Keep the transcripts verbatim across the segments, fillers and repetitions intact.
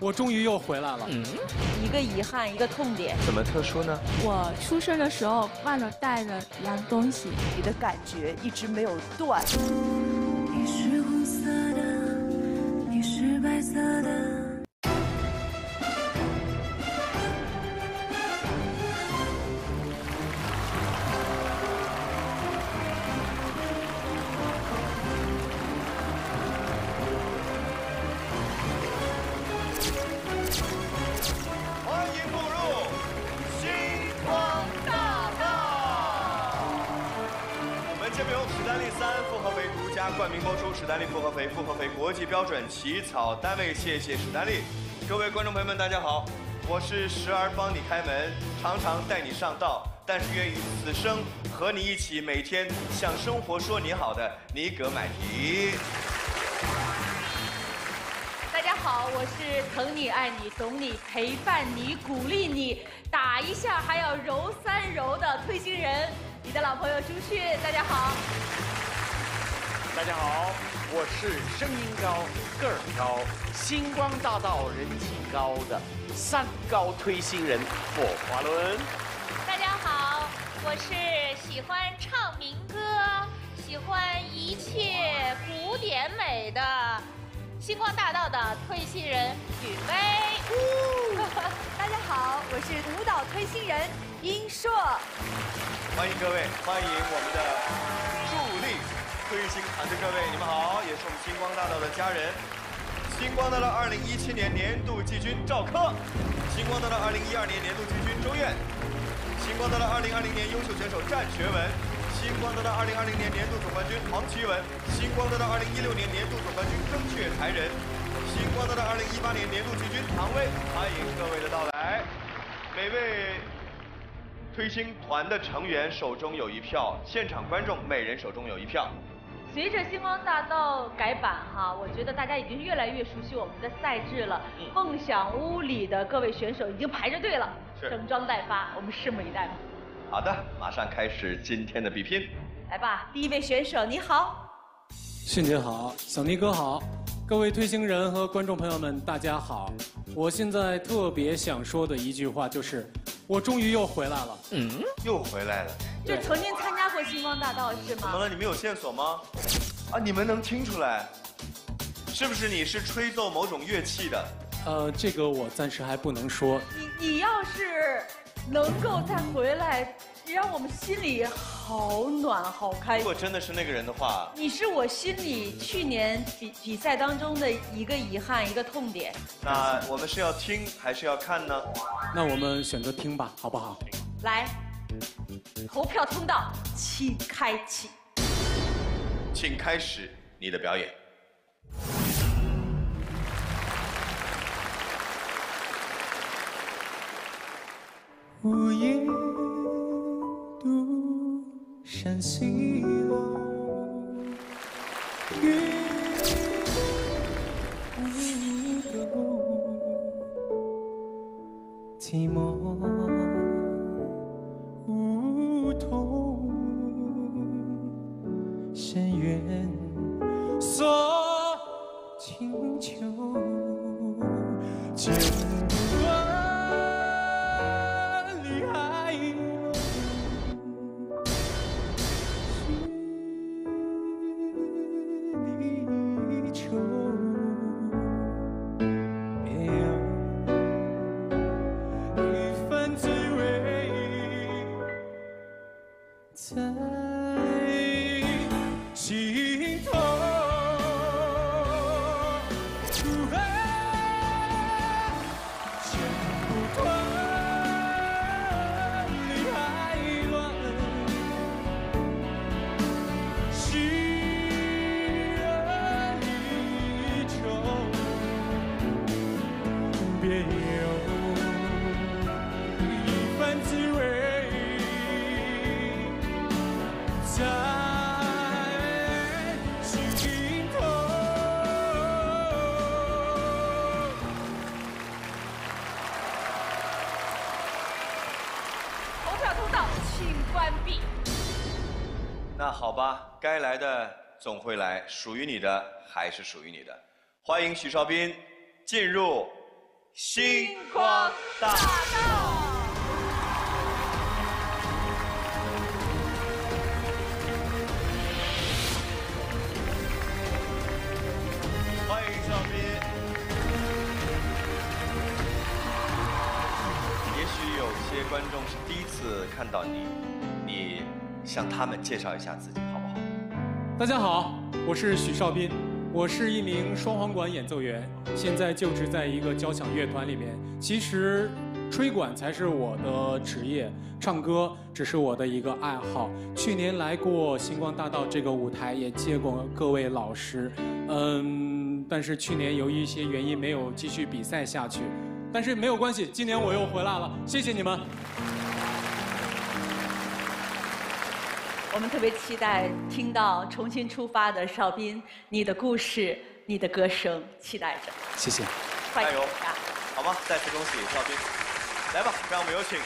我终于又回来了。嗯，一个遗憾，一个痛点。怎么特殊呢？我出事的时候忘了带了一样东西。你的感觉一直没有断。你是红色的，你是白色的。 冠名播出史丹利复合肥复合肥国际标准起草单位，谢谢史丹利。各位观众朋友们，大家好，我是时而帮你开门，常常带你上道，但是愿意此生和你一起每天向生活说你好的尼格买提。大家好，我是疼你爱你懂你陪伴你鼓励你打一下还要揉三揉的推行人，你的老朋友朱迅，大家好。 大家好，我是声音高、个儿高、星光大道人气高的三高推星人霍华伦。大家好，我是喜欢唱民歌、喜欢一切古典美的星光大道的推星人雨薇。大家好，我是舞蹈推星人殷硕。欢迎各位，欢迎我们的助力。 推星团队各位，你们好，也是我们星光大道的家人。星光大道二零一七年年度季军赵柯，星光大道二零一二年年度季军周苑，星光大道二零二零年优秀选手战学文，星光大道二零二零年年度总冠军黄奇文，星光大道二零一六年年度总冠军曾雀才人，星光大道二零一八年年度季军唐薇。欢迎各位的到来，每位。 推星团的成员手中有一票，现场观众每人手中有一票。随着星光大道改版哈，我觉得大家已经越来越熟悉我们的赛制了。嗯、梦想屋里的各位选手已经排着队了，整装待发，我们拭目以待吧。好的，马上开始今天的比拼。来吧，第一位选手你好，迅姐好，小尼哥好，各位推星人和观众朋友们大家好。我现在特别想说的一句话就是。 我终于又回来了，嗯，又回来了，就曾经参加过星光大道是吗？怎么了？你们有线索吗？啊，你们能听出来，是不是你是吹奏某种乐器的？呃，这个我暂时还不能说。你你要是能够再回来，让我们心里好暖好开心。如果真的是那个人的话，你是我心里去年比比赛当中的一个遗憾，一个痛点。那我们是要听还是要看呢？ 那我们选择听吧，好不好？来，投票通道，请开启。请开始你的表演。午夜独上西楼，月无头。 寂寞梧桐，深渊锁清秋。酒馆里还有是离愁。 好吧，该来的总会来，属于你的还是属于你的。欢迎许绍斌进入星光大道。 这些观众是第一次看到你，你向他们介绍一下自己好不好？大家好，我是许绍斌，我是一名双簧管演奏员，现在就职在一个交响乐团里面。其实，吹管才是我的职业，唱歌只是我的一个爱好。去年来过星光大道这个舞台，也接过各位老师，嗯，但是去年由于一些原因没有继续比赛下去。 但是没有关系，今年我又回来了，谢谢你们。我们特别期待听到重新出发的绍斌，你的故事，你的歌声，期待着。谢谢，加油，好吗？再次恭喜绍斌，来吧，让我们有请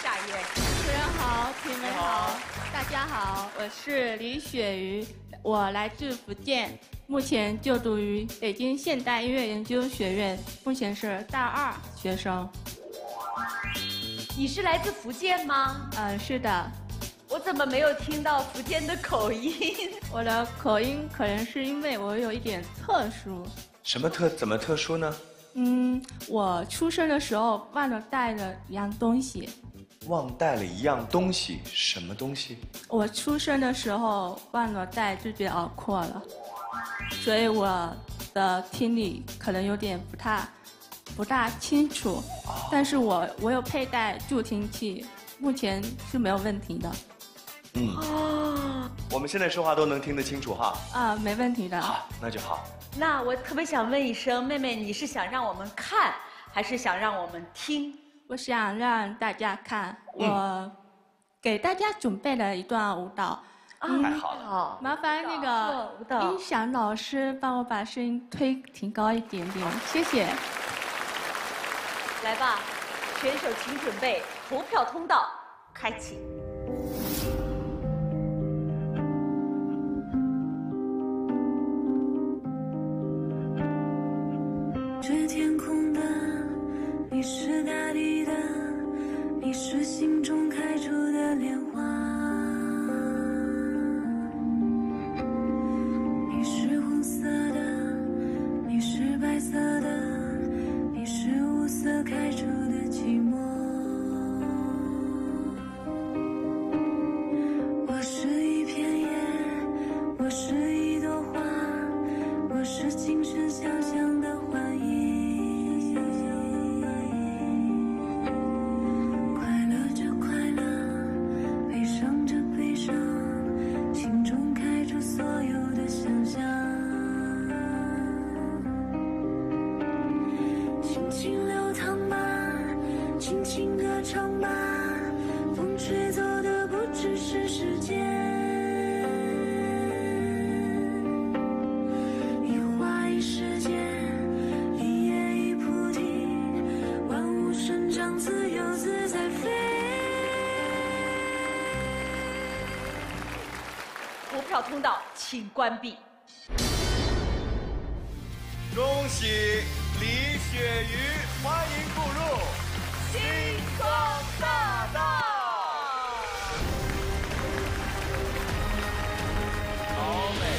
下一位。主持人好，评委好，大家好，我是李雪瑜，我来自福建。 目前就读于北京现代音乐研究学院，目前是大二学生。你是来自福建吗？嗯，是的。我怎么没有听到福建的口音？我的口音可能是因为我有一点特殊。什么特？怎么特殊呢？嗯，我出生的时候忘了带了一样东西。忘带了一样东西？什么东西？我出生的时候忘了带自己耳廓了。 所以我的听力可能有点不大、不大清楚，但是我我有佩戴助听器，目前是没有问题的。嗯，哦，我们现在说话都能听得清楚哈。啊，没问题的。好，那就好。那我特别想问一声，妹妹，你是想让我们看，还是想让我们听？我想让大家看，嗯、我给大家准备了一段舞蹈。 太好了！麻烦那个音响老师帮我把声音推挺高一点点，谢谢。来吧，选手请准备，投票通道开启。这天空的，你是大地的，你是心中开出的莲花。 通道请关闭。恭喜李雪瑜，欢迎步入星光大道。好美！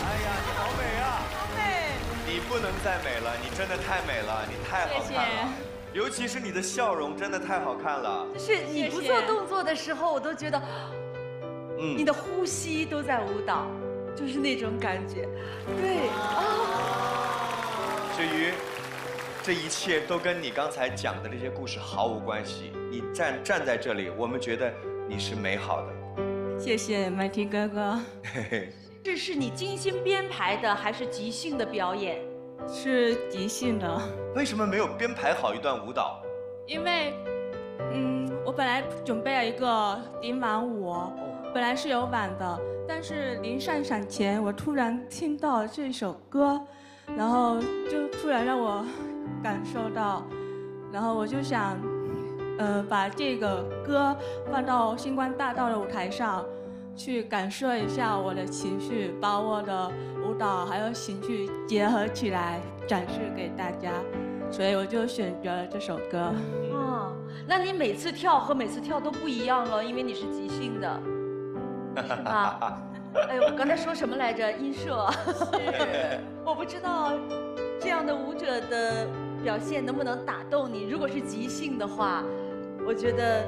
哎呀，你好美啊！好美！你不能再美了，你真的太美了，你太好看了。谢谢 尤其是你的笑容真的太好看了，就是你不做动作的时候，我都觉得，嗯，你的呼吸都在舞蹈，就是那种感觉，对啊。雪瑜，这一切都跟你刚才讲的这些故事毫无关系。你站站在这里，我们觉得你是美好的。谢谢麦提哥哥。这是你精心编排的，还是即兴的表演？ 是即兴的。为什么没有编排好一段舞蹈？因为，嗯，我本来准备了一个顶碗舞，本来是有碗的，但是临上场前，我突然听到这首歌，然后就突然让我感受到，然后我就想，呃，把这个歌放到星光大道的舞台上，去感受一下我的情绪，把我的舞蹈还有情绪结合起来展示给大家，所以我就选择了这首歌。哦，那你每次跳和每次跳都不一样了，因为你是即兴的，是吧？哎，我刚才说什么来着？音社，我不知道这样的舞者的表现能不能打动你。如果是即兴的话，我觉得，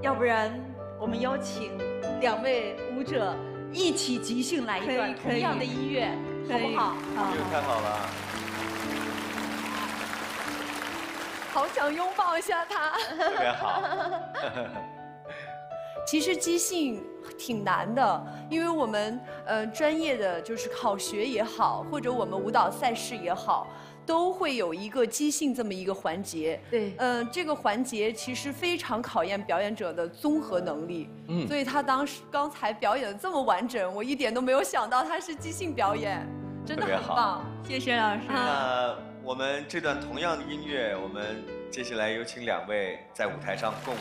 要不然我们邀请两位舞者一起即兴来一段同样的音乐，好不好？好，太好了！好想拥抱一下他。特别好。其实即兴挺难的，因为我们呃专业的就是考学也好，或者我们舞蹈赛事也好，都会有一个即兴这么一个环节。对，呃，这个环节其实非常考验表演者的综合能力。嗯，所以他当时刚才表演的这么完整，我一点都没有想到他是即兴表演，真的很棒。谢谢老师。那我们这段同样的音乐，我们接下来有请两位在舞台上共舞。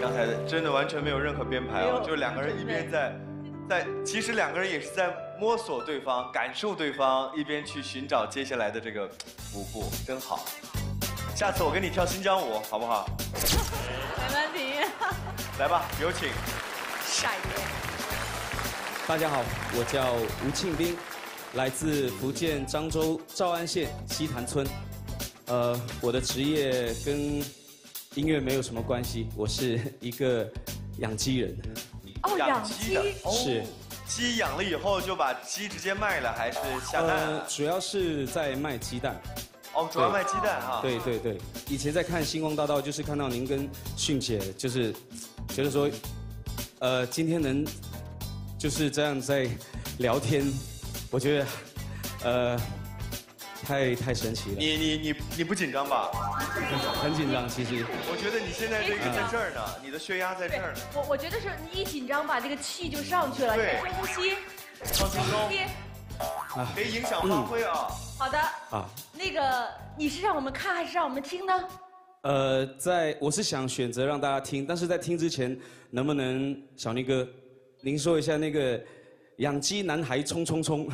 刚才真的完全没有任何编排哦，就两个人一边在，在其实两个人也是在摸索对方、感受对方，一边去寻找接下来的这个舞步，真好。下次我跟你跳新疆舞，好不好？没问题。来吧，有请下一位。大家好，我叫吴庆斌，来自福建漳州诏安县西潭村。呃，我的职业跟音乐没有什么关系，我是一个养鸡人。哦，养鸡的是，鸡养了以后就把鸡直接卖了，还是下蛋？呃，主要是在卖鸡蛋。哦，主要卖鸡蛋哈。对对对，以前在看《星光大道》，就是看到您跟迅姐，就是觉得说，呃，今天能就是这样在聊天，我觉得，呃。太太神奇了！你你你你不紧张吧？很紧张，其实。我觉得你现在这个在这儿呢，你的血压在这儿呢。我我觉得是你一紧张吧，这个气就上去了。对，深呼吸，放轻松，别影响发挥啊。好的。啊，那个你是让我们看还是让我们听呢？呃，在我是想选择让大家听，但是在听之前，能不能小宁哥，您说一下那个养鸡男孩冲冲冲？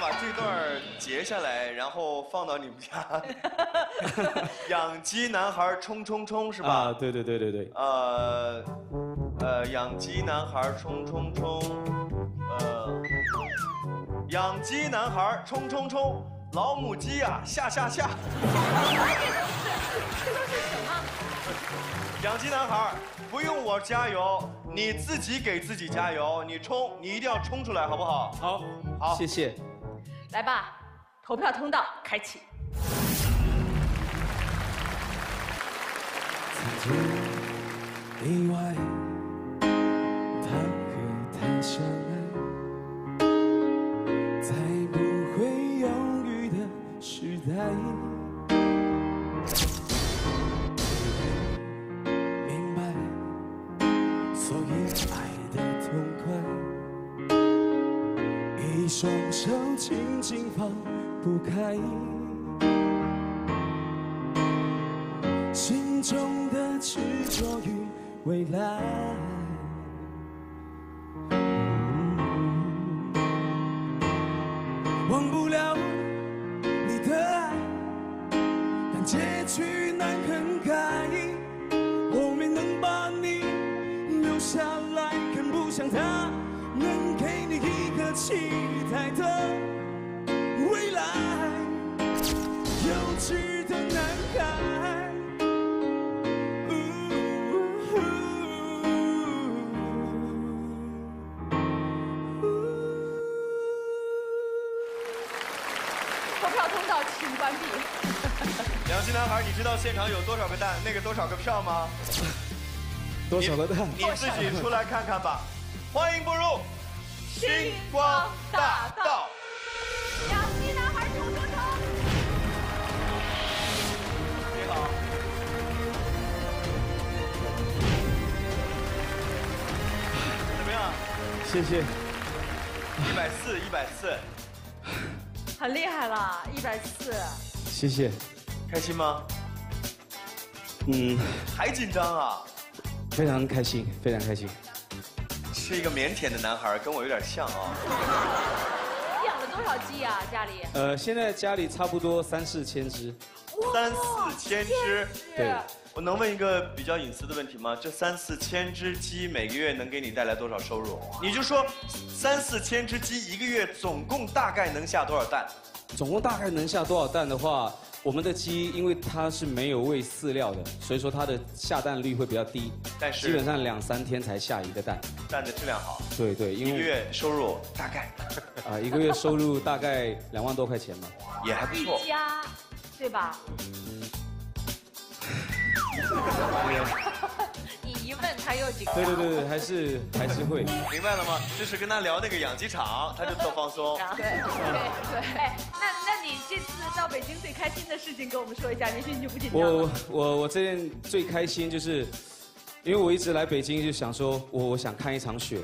把这段截下来，然后放到你们家。养鸡男孩冲冲冲是吧？啊，对对对对对。呃，呃，养鸡男孩冲冲冲，呃，养鸡男孩冲冲冲，老母鸡呀、啊、下下下。这都是什么？养鸡男孩，不用我加油，你自己给自己加油，你冲，你一定要冲出来，好不好？好，好，谢谢。来吧，投票通道开启。曾经意外，他和她相爱，在不会犹豫的时代，明白，所以爱得痛快。一双手紧紧放不开，心中的执着与未来。忘不了你的爱，但结局难更改。我没能把你留下来，更不想。期待的未来，幼稚的男孩，呜呜投票通道请关闭。良心男孩，你知道现场有多少个蛋，那个多少个票吗？多少个蛋？你自己出来看看吧。欢迎步入 星光大道，两栖男孩冲冲冲！你好，怎么样？谢谢。一百四，一百四，很厉害了，一百四。谢谢。开心吗？嗯。还紧张啊？非常开心，非常开心。 是一个腼腆的男孩，跟我有点像啊、哦。你养了多少鸡啊？家里？呃，现在家里差不多三四千只。三四千只？对。我能问一个比较隐私的问题吗？这三四千只鸡每个月能给你带来多少收入？你就说三四千只鸡一个月总共大概能下多少蛋？总共大概能下多少蛋的话，我们的鸡因为它是没有喂饲料的，所以说它的下蛋率会比较低，但是基本上两三天才下一个蛋。 蛋的质量好，对对，因为一个月收入大概啊，一个月收入大概两万多块钱嘛，也还不错，一家，对吧？你一问他又紧张，对对对对，还是还是会，明白了吗？就是跟他聊那个养鸡场，他就特放松。对对对，哎，那那你这次到北京最开心的事情跟我们说一下，也许你就不紧张了。我我我这件最开心就是。 因为我一直来北京就想说，我我想看一场雪，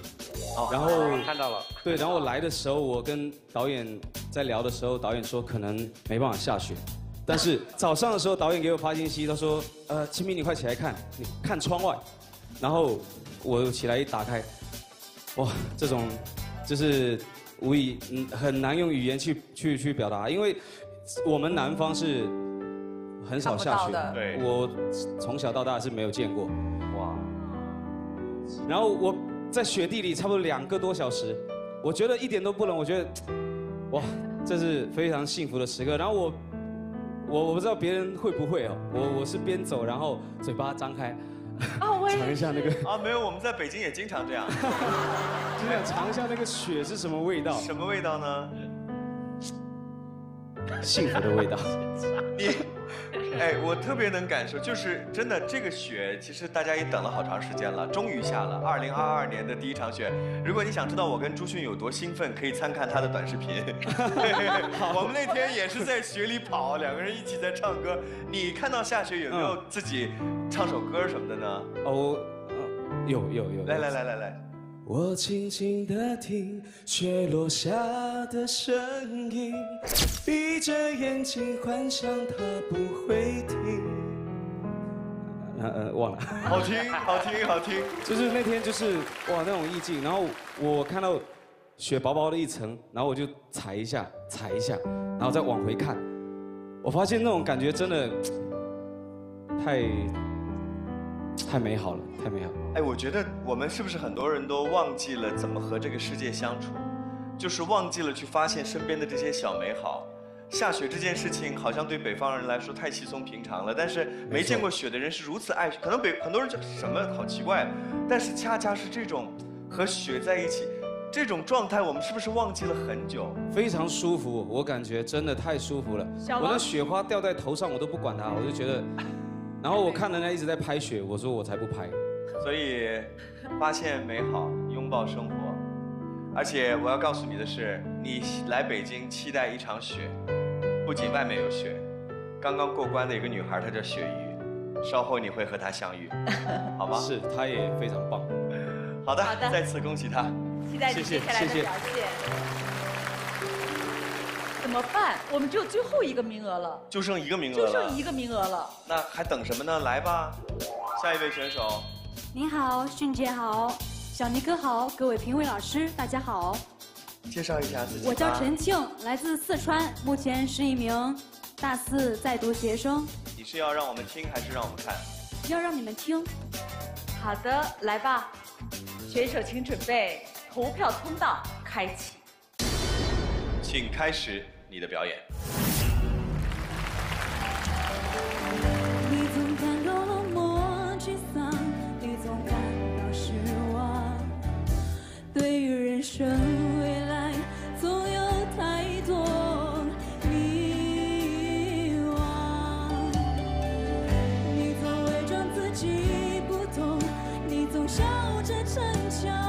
哦、然后看到了，对，然后来的时候我跟导演在聊的时候，导演说可能没办法下雪，但是早上的时候导演给我发信息，他说，呃，清明你快起来看，你看窗外，然后我起来一打开，哇，这种就是无以嗯很难用语言去去去表达，因为我们南方是很少下雪，对，我从小到大是没有见过。 然后我在雪地里差不多两个多小时，我觉得一点都不冷，我觉得，哇，这是非常幸福的时刻。然后我，我我不知道别人会不会哦，我我是边走然后嘴巴张开，啊，我也尝一下那个啊，没有，我们在北京也经常这样，就想尝一下那个雪是什么味道？什么味道呢？幸福的味道。你。 哎，我特别能感受，就是真的，这个雪其实大家也等了好长时间了，终于下了。二零二二年的第一场雪，如果你想知道我跟朱迅有多兴奋，可以参看他的短视频。我们那天也是在雪里跑，两个人一起在唱歌。你看到下雪有没有自己唱首歌什么的呢？哦，有有有。来来来来来。我轻轻地听雪落下的声音，闭着眼睛幻想它不会停。呃呃，忘了。好听，好听，好听。就是那天就是哇那种意境，然后我看到雪薄薄的一层，然后我就踩一下，踩一下，然后再往回看，我发现那种感觉真的太太美好了，太美好了。 哎，我觉得我们是不是很多人都忘记了怎么和这个世界相处，就是忘记了去发现身边的这些小美好。下雪这件事情好像对北方人来说太稀松平常了，但是没见过雪的人是如此爱雪。可能北很多人就什么好奇怪，但是恰恰是这种和雪在一起这种状态，我们是不是忘记了很久？非常舒服，我感觉真的太舒服了。我的雪花掉在头上我都不管它，我就觉得。然后我看人家一直在拍雪，我说我才不拍。 所以，发现美好，拥抱生活。而且我要告诉你的是，你来北京期待一场雪，不仅外面有雪，刚刚过关的一个女孩，她叫雪瑜，稍后你会和她相遇，好吗？是，她也非常棒。好的，好的再次恭喜她。期待你接下来的表现。怎么办？我们只有最后一个名额了。就剩一个名额了。就剩一个名额了。那还等什么呢？来吧，下一位选手。 您好，迅姐好，小尼哥好，各位评委老师大家好。介绍一下自己。我叫陈庆，来自四川，目前是一名大四在读学生。你是要让我们听还是让我们看？要让你们听。好的，来吧，选手请准备，投票通道开启。请开始你的表演。你总感到落寞、沮丧，你总感到失望。对于人生未来，总有太多迷惘。你总伪装自己不懂，你总笑着逞强。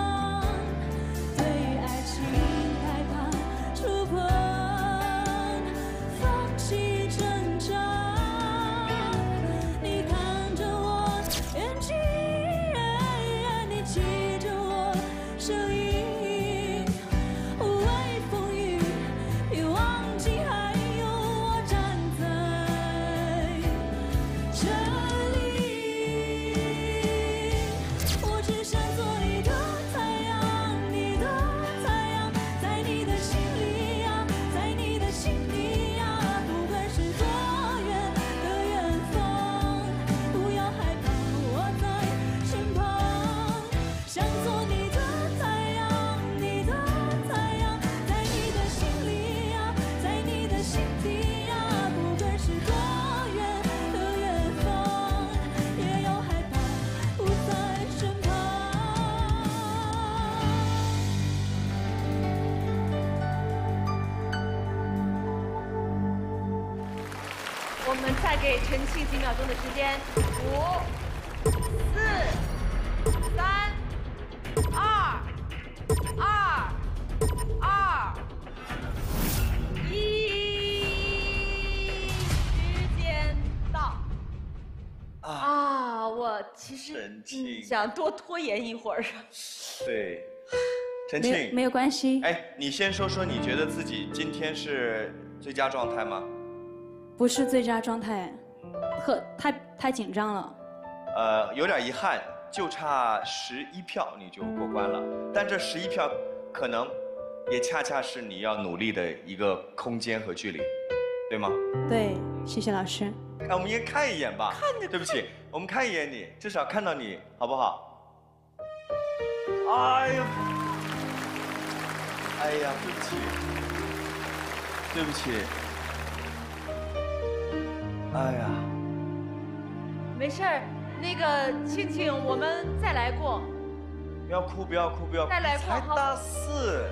我们再给晨曦几秒钟的时间，五、四、三、二、二、二、一，时间到。啊，我其实想多拖延一会儿。对，陈庆没，没有关系。哎，你先说说你觉得自己今天是最佳状态吗？ 不是最佳状态，呵，太太紧张了。呃，有点遗憾，就差十一票你就过关了。但这十一票，可能也恰恰是你要努力的一个空间和距离，对吗？对，谢谢老师。那我们先看一眼吧。看的。对不起，我们看一眼你，至少看到你，好不好？哎呀，哎呀，对不起，对不起。 哎呀，没事儿，那个庆庆，我们再来过。不要哭，不要哭，不要哭。再来过，才大四，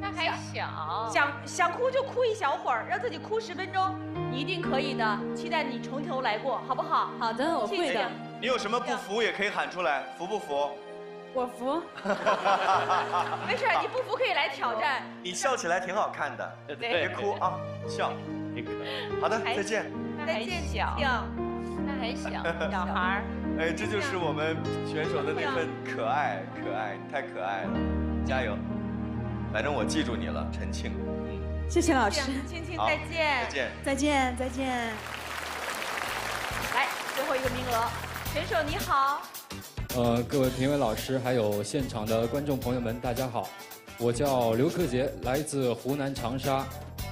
那还小，想想哭就哭一小会儿，让自己哭十分钟，你一定可以的。期待你从头来过，好不好？好的，我会的。你有什么不服也可以喊出来，服不服？我服。没事，你不服可以来挑战。你笑起来挺好看的，别哭啊，笑。好的，再见。 再见，小，那还小，小孩儿。哎，这就是我们选手的那份可爱，可爱，太可爱了，加油！反正我记住你了，陈庆。嗯，谢谢老师，庆庆，再见，再见，再见，再见。来，最后一个名额，选手你好。呃，各位评委老师，还有现场的观众朋友们，大家好，我叫刘克杰，来自湖南长沙，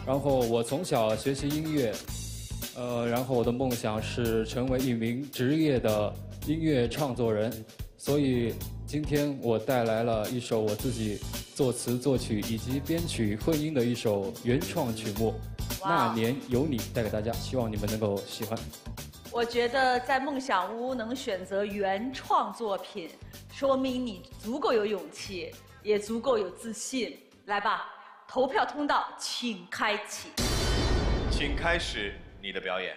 然后我从小学习音乐。 呃，然后我的梦想是成为一名职业的音乐创作人，所以今天我带来了一首我自己作词作曲以及编曲混音的一首原创曲目《那年有你》，带给大家，希望你们能够喜欢。我觉得在梦想屋能选择原创作品，说明你足够有勇气，也足够有自信。来吧，投票通道请开启，请开始。 你的表演。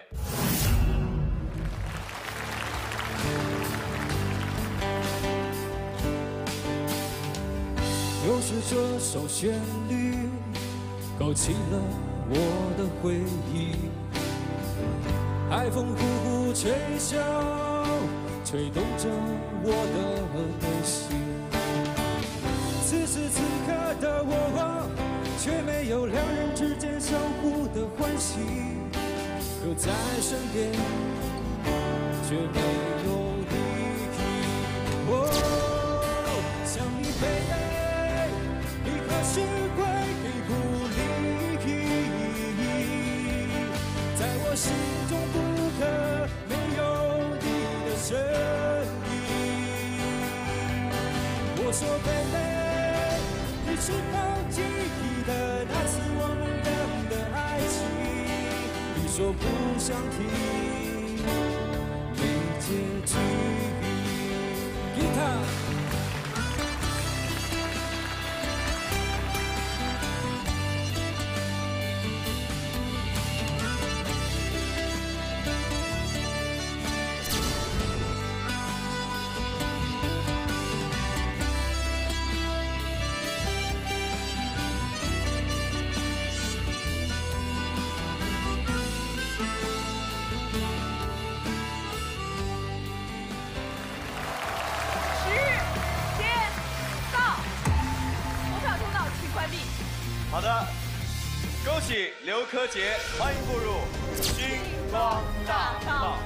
又是这首旋律勾起了我的回忆，海风呼呼吹啸，吹动着我的内心。此时此刻的我，却没有两人之间相互的欢喜。 就在身边，却没有你。哦，想你背影，你何时会给鼓励？在我心中不可没有你的身影。我说，贝贝，你是否记得那次我们？说不想听，历经距离，吉他。 好的，恭喜刘柯洁，欢迎步入星光大道。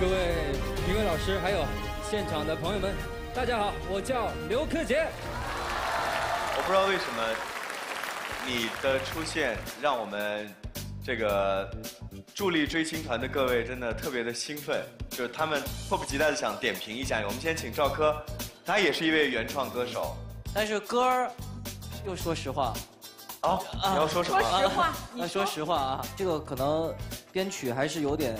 各位评委老师，还有现场的朋友们，大家好，我叫刘柯洁。我不知道为什么你的出现让我们。 这个助力追星团的各位真的特别的兴奋，就是他们迫不及待的想点评一下你。我们先请赵柯，他也是一位原创歌手，但是歌儿又说实话，哦，你要说什么？说实话，你说实话啊，这个可能编曲还是有点，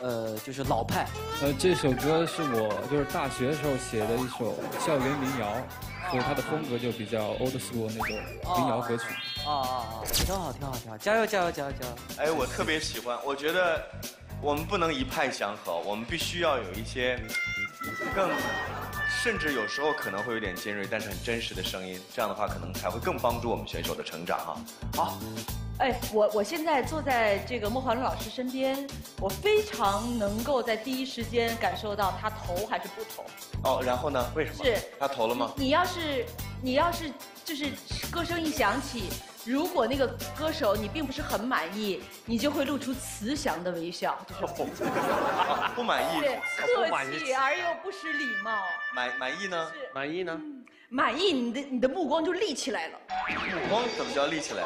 呃，就是老派。呃，这首歌是我就是大学时候写的一首校园民谣，所以它的风格就比较 old school 那种民谣歌曲。 哦哦哦，挺好，挺好，挺好！加油，加油，加油，加油！哎，我特别喜欢，我觉得我们不能一派祥和，我们必须要有一些更，甚至有时候可能会有点尖锐，但是很真实的声音。这样的话，可能才会更帮助我们选手的成长哈。好，哎，我我现在坐在这个莫华伦老师身边，我非常能够在第一时间感受到他投还是不投。哦，然后呢？为什么？是他投了吗？你要是你要是就是歌声一响起。 如果那个歌手你并不是很满意，你就会露出慈祥的微笑，就是不满意，客气而又不失礼貌。满满意呢？满意呢？满意，你的你的目光就立起来了。目光怎么叫立起来？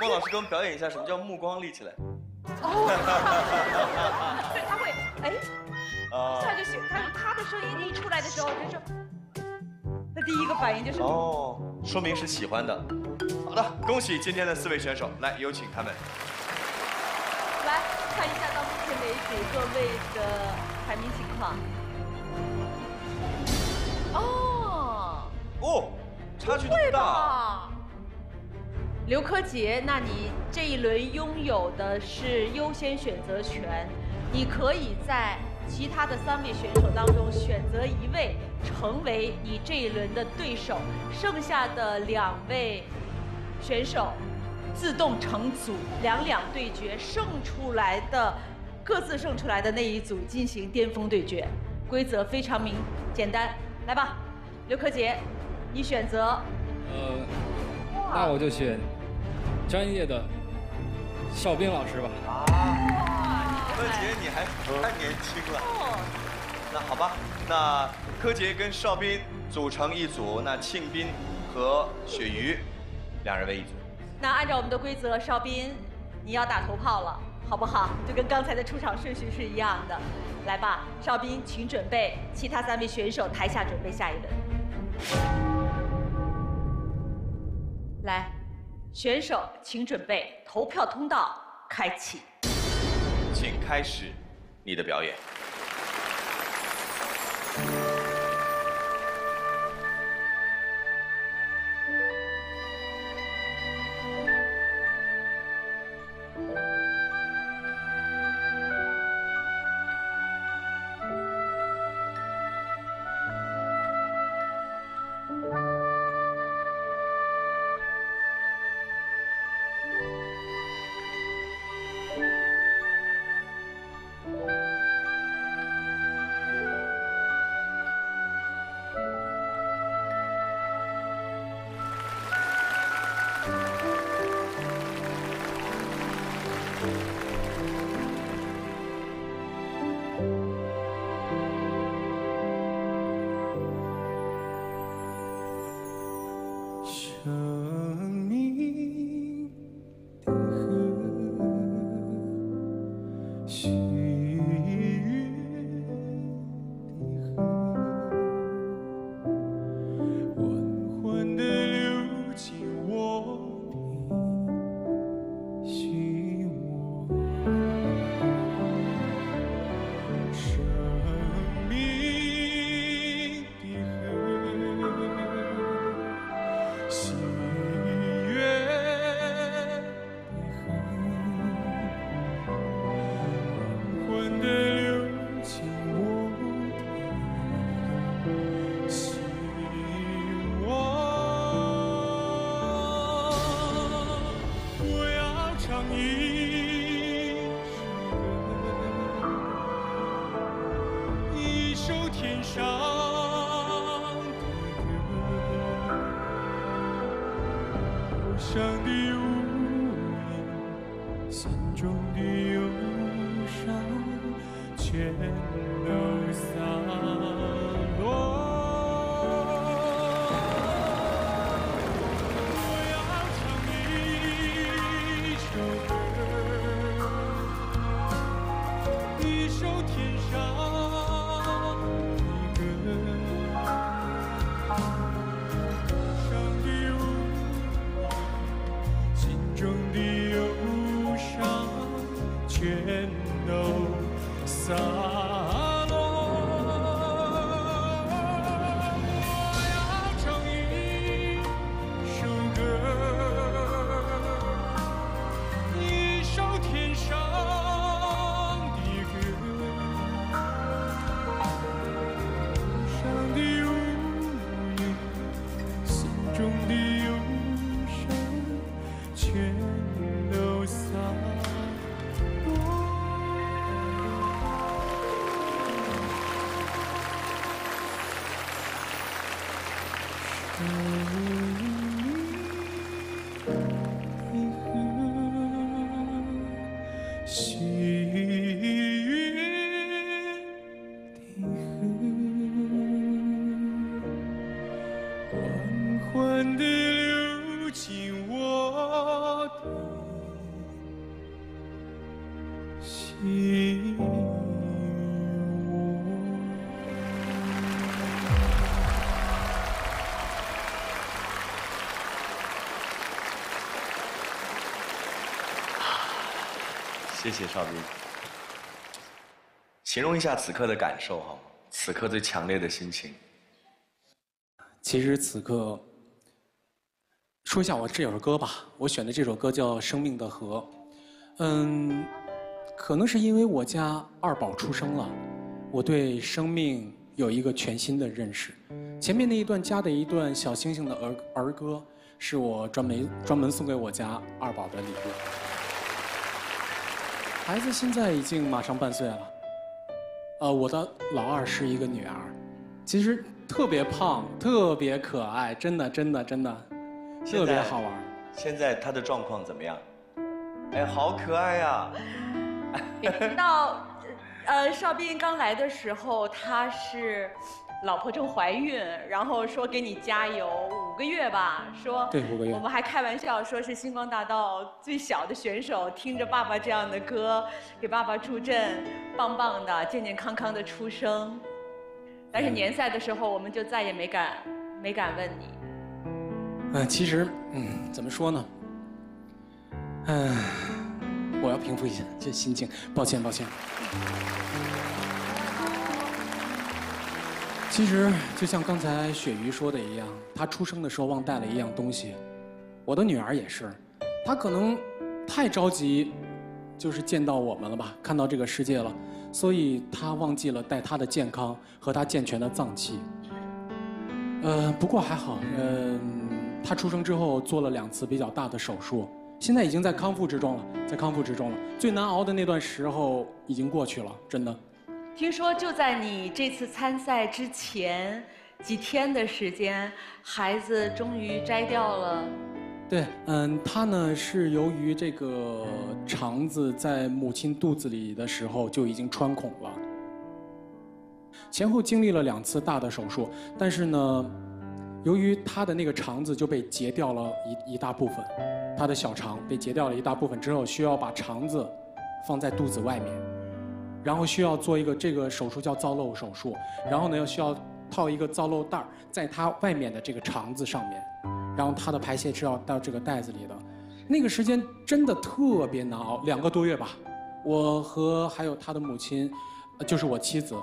莫老师给我们表演一下什么叫目光立起来。哦，对，他会哎，一下就醒，他他的声音一出来的时候，就说，那第一个反应就是哦，说明是喜欢的。 好的，恭喜今天的四位选手，来有请他们。来看一下到目前为止各位的排名情况。哦哦，差距不大。刘柯洁，那你这一轮拥有的是优先选择权，你可以在其他的三位选手当中选择一位成为你这一轮的对手，剩下的两位。 选手自动成组，两两对决，胜出来的各自胜出来的那一组进行巅峰对决。规则非常明简单，来吧，刘柯洁，你选择。呃，那我就选专业的邵兵老师吧。啊，柯洁你还太年轻了。哦，那好吧，那柯洁跟邵兵组成一组，那庆斌和雪瑜。 两人为一组。那按照我们的规则，邵斌，你要打头炮了，好不好？就跟刚才的出场顺序是一样的。来吧，邵斌，请准备。其他三位选手台下准备下一轮。来，选手请准备，投票通道开启。请开始你的表演。 生命的河。上的无言，心中的忧伤，全都洒落。 谢谢邵斌，形容一下此刻的感受好吗？此刻最强烈的心情。其实此刻，说一下我这首歌吧，我选的这首歌叫《生命的河》。嗯，可能是因为我家二宝出生了，我对生命有一个全新的认识。前面那一段加的一段小星星的儿儿歌，是我专门专门送给我家二宝的礼物。 孩子现在已经马上半岁了，呃，我的老二是一个女儿，其实特别胖，特别可爱，真的，真的，真的，特别好玩。现在她的状况怎么样？哎，好可爱呀！到，呃，邵斌刚来的时候，他是老婆正怀孕，然后说给你加油。 五个月吧，说对五个月，我们还开玩笑说是星光大道最小的选手，听着爸爸这样的歌，给爸爸助阵，棒棒的，健健康康的出生。但是年赛的时候，我们就再也没敢没敢问你。嗯、呃，其实，嗯，怎么说呢？嗯、呃，我要平复一下这心情，抱歉，抱歉。其实就像刚才雪瑜说的一样，她出生的时候忘带了一样东西。我的女儿也是，她可能太着急，就是见到我们了吧，看到这个世界了，所以她忘记了带她的健康和她健全的脏器。呃，不过还好，嗯、呃，她出生之后做了两次比较大的手术，现在已经在康复之中了，在康复之中了。最难熬的那段时候已经过去了，真的。 听说就在你这次参赛之前几天的时间，孩子终于摘掉了。对，嗯，他呢是由于这个肠子在母亲肚子里的时候就已经穿孔了，前后经历了两次大的手术，但是呢，由于他的那个肠子就被截掉了一一大部分，他的小肠被截掉了一大部分之后，需要把肠子放在肚子外面。 然后需要做一个这个手术叫造瘘手术，然后呢又需要套一个造瘘袋在它外面的这个肠子上面，然后它的排泄是要到这个袋子里的。那个时间真的特别难熬，两个多月吧。我和还有他的母亲，就是我妻子，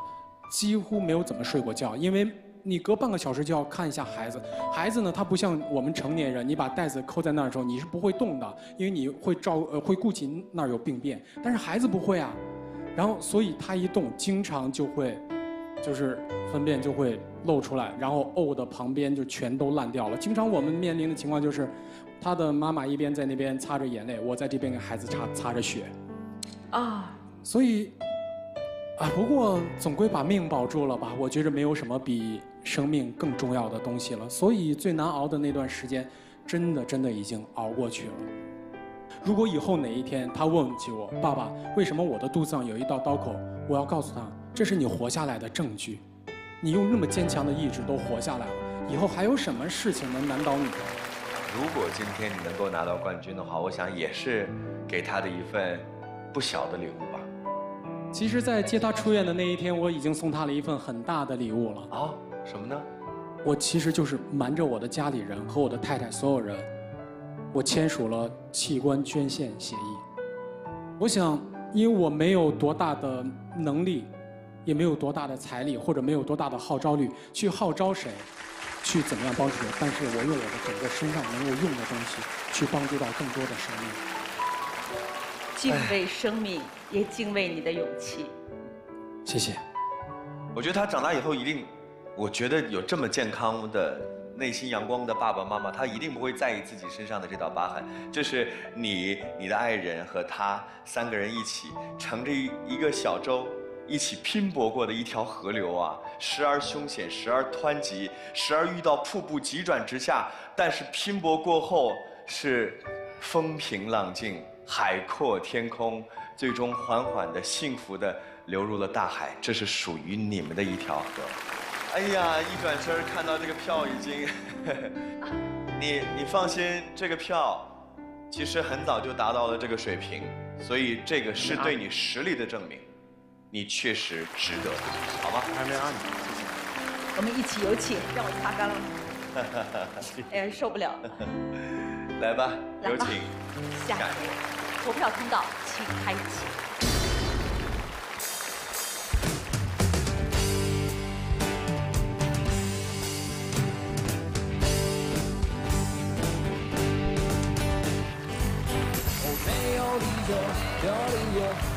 几乎没有怎么睡过觉，因为你隔半个小时就要看一下孩子。孩子呢，他不像我们成年人，你把袋子扣在那儿的时候你是不会动的，因为你会照呃会顾及那儿有病变，但是孩子不会啊。 然后，所以他一动，经常就会，就是粪便就会漏出来，然后呕的旁边就全都烂掉了。经常我们面临的情况就是，他的妈妈一边在那边擦着眼泪，我在这边给孩子擦擦着血。啊，所以，啊，不过总归把命保住了吧？我觉着没有什么比生命更重要的东西了。所以最难熬的那段时间，真的真的已经熬过去了。如果以后哪一天他问起我爸爸，为什么我的肚子上有一道刀口，我要告诉他，这是你活下来的证据。你用那么坚强的意志都活下来了，以后还有什么事情能难倒你？如果今天你能够拿到冠军的话，我想也是给他的一份不小的礼物吧。其实，在接他出院的那一天，我已经送他了一份很大的礼物了。啊，什么呢？ 我其实就是瞒着我的家里人和我的太太所有人，我签署了器官捐献协议。我想，因为我没有多大的能力，也没有多大的财力，或者没有多大的号召力去号召谁，去怎么样帮助谁，但是我用我的整个身上能够用的东西，去帮助到更多的生命。敬畏生命，也敬畏你的勇气。谢谢。我觉得他长大以后一定。 我觉得有这么健康的、内心阳光的爸爸妈妈，他一定不会在意自己身上的这道疤痕。这是你、你的爱人和他三个人一起乘着一个小舟，一起拼搏过的一条河流啊，时而凶险，时而湍急，时而遇到瀑布急转直下，但是拼搏过后是风平浪静、海阔天空，最终缓缓的、幸福的流入了大海。这是属于你们的一条河。 哎呀，一转身看到这个票已经，呵呵你你放心，这个票其实很早就达到了这个水平，所以这个是对你实力的证明，你确实值得，好吗？还没按你，谢谢。我们一起有请，让我擦干了。哎呀，受不了了。来吧，有请。下一位，投票通道请开启。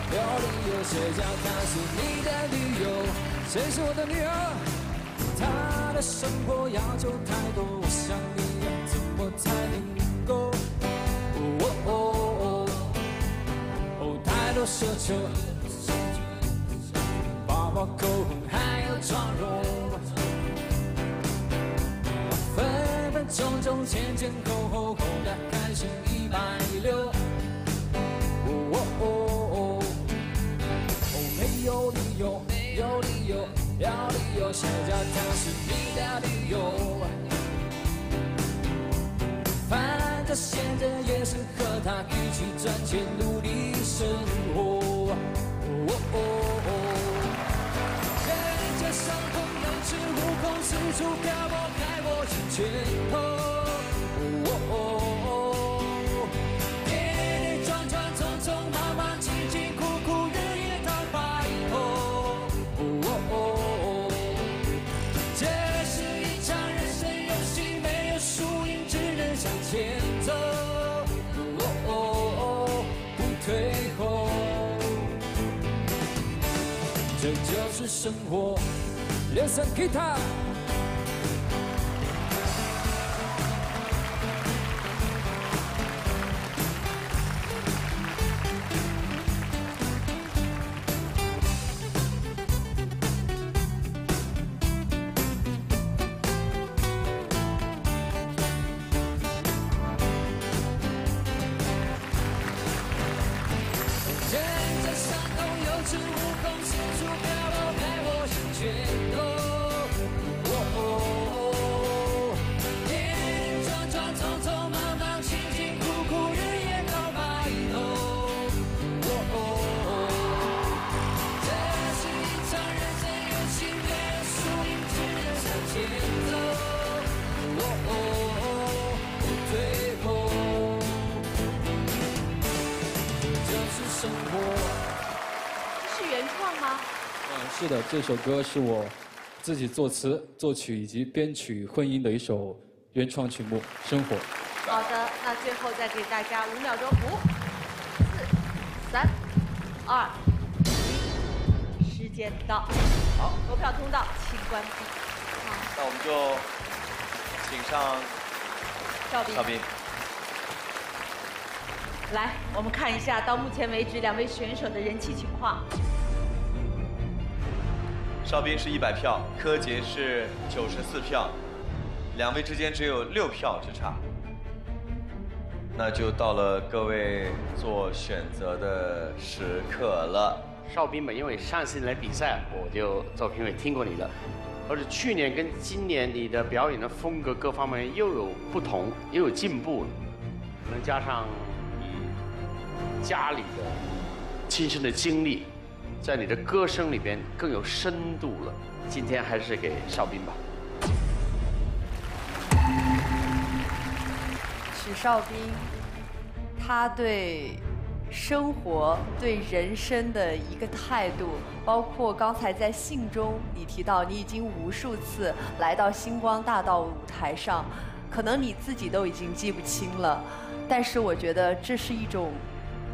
有理由，谁叫她是你的女友？谁是我的女儿？她的生活要求太多，我想你要怎么才能够？哦哦哦，太多奢求，包括口红还有妆容，分分钟钟前前后后，扣打开心一百六。哦哦。 有理由，有理由，有理由，谁叫她是你的理由？反正闲着也是和她一起赚钱，努力生活。哦哦哦，人家上空有恃无恐，四处漂泊，开我眼前头。哦哦哦，跌跌撞撞，匆匆忙忙，辛辛苦苦，日夜到白。 这就是生活，连声吉他。人在山沟，有恃无恐，四处漂泊，带我向前头。跌跌撞撞，匆匆忙忙，辛辛苦苦，日夜到白头。这是一场人生游戏，没有输赢，只能向前走，不退后。这就是生活。 是的，这首歌是我自己作词、作曲以及编曲混音的一首原创曲目《生活》。好的，那最后再给大家五秒钟，五、四、三、二、一，时间到。好，投票通道请关闭。好，那我们就请上赵斌。赵斌，来，我们看一下到目前为止两位选手的人气情况。 邵斌是一百票，柯洁是九十四票，两位之间只有六票之差。那就到了各位做选择的时刻了。邵斌吧，因为上次你来比赛，我就做评委听过你的，而且去年跟今年你的表演的风格各方面又有不同，又有进步，可能加上你家里的亲身的经历，在你的歌声里边更有深度了。今天还是给邵斌吧。 许邵斌，他对生活、对人生的一个态度，包括刚才在信中你提到，你已经无数次来到星光大道舞台上，可能你自己都已经记不清了，但是我觉得这是一种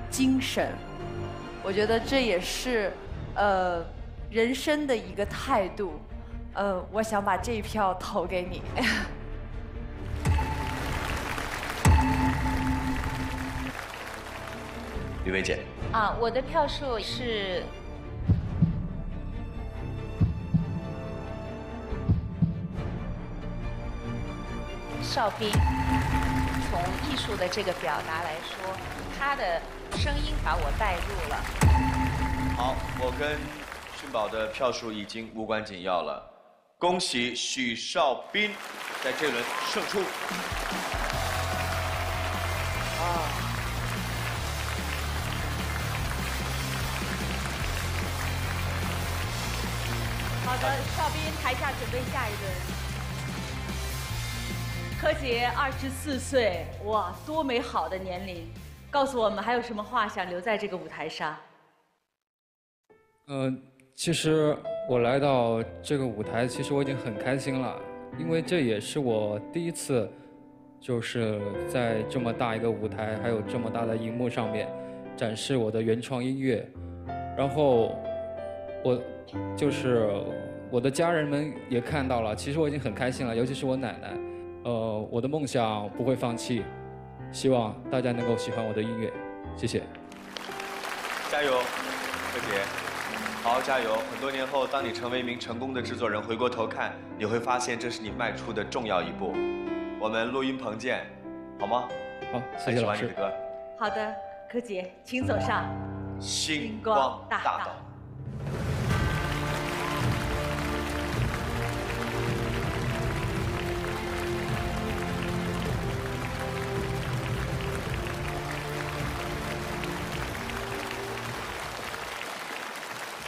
精神，我觉得这也是呃人生的一个态度，呃，我想把这一票投给你。于薇姐啊，我的票数是邵斌。从艺术的这个表达来说，他的声音把我带入了。好，我跟迅宝的票数已经无关紧要了。恭喜许邵斌在这轮胜出。啊。 好的，邵斌，台下准备下一轮。柯洁二十四岁，哇，多美好的年龄！告诉我们还有什么话想留在这个舞台上？嗯、呃，其实我来到这个舞台，其实我已经很开心了，因为这也是我第一次，就是在这么大一个舞台，还有这么大的荧幕上面展示我的原创音乐，然后我。 就是我的家人们也看到了，其实我已经很开心了，尤其是我奶奶。呃，我的梦想不会放弃，希望大家能够喜欢我的音乐，谢谢。加油，柯洁，好好加油！很多年后，当你成为一名成功的制作人，回过头看，你会发现这是你迈出的重要一步。我们录音棚见，好吗？好，谢谢老师。很喜欢你的歌。好的，柯洁，请走上星光大道。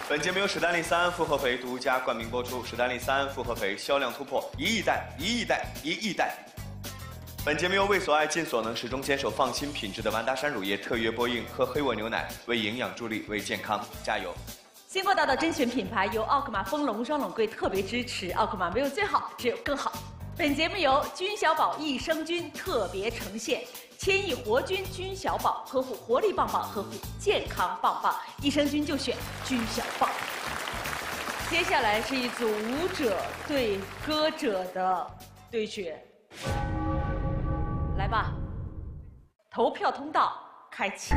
本节目由史丹利三复合肥独家冠名播出，史丹利三复合肥销量突破一亿袋，一亿袋，一亿袋。本节目由为所爱尽所能，始终坚守放心品质的完达山乳业特约播映。喝黑沃牛奶，为营养助力，为健康加油！星光大道甄选品牌由奥克玛丰隆双冷柜特别支持，奥克玛没有最好，只有更好。本节目由君小宝益生菌特别呈现。 千亿活菌菌小宝，呵护活力棒棒，呵护健康棒棒，益生菌就选菌小宝。接下来是一组舞者对歌者的对决，来吧，投票通道开启。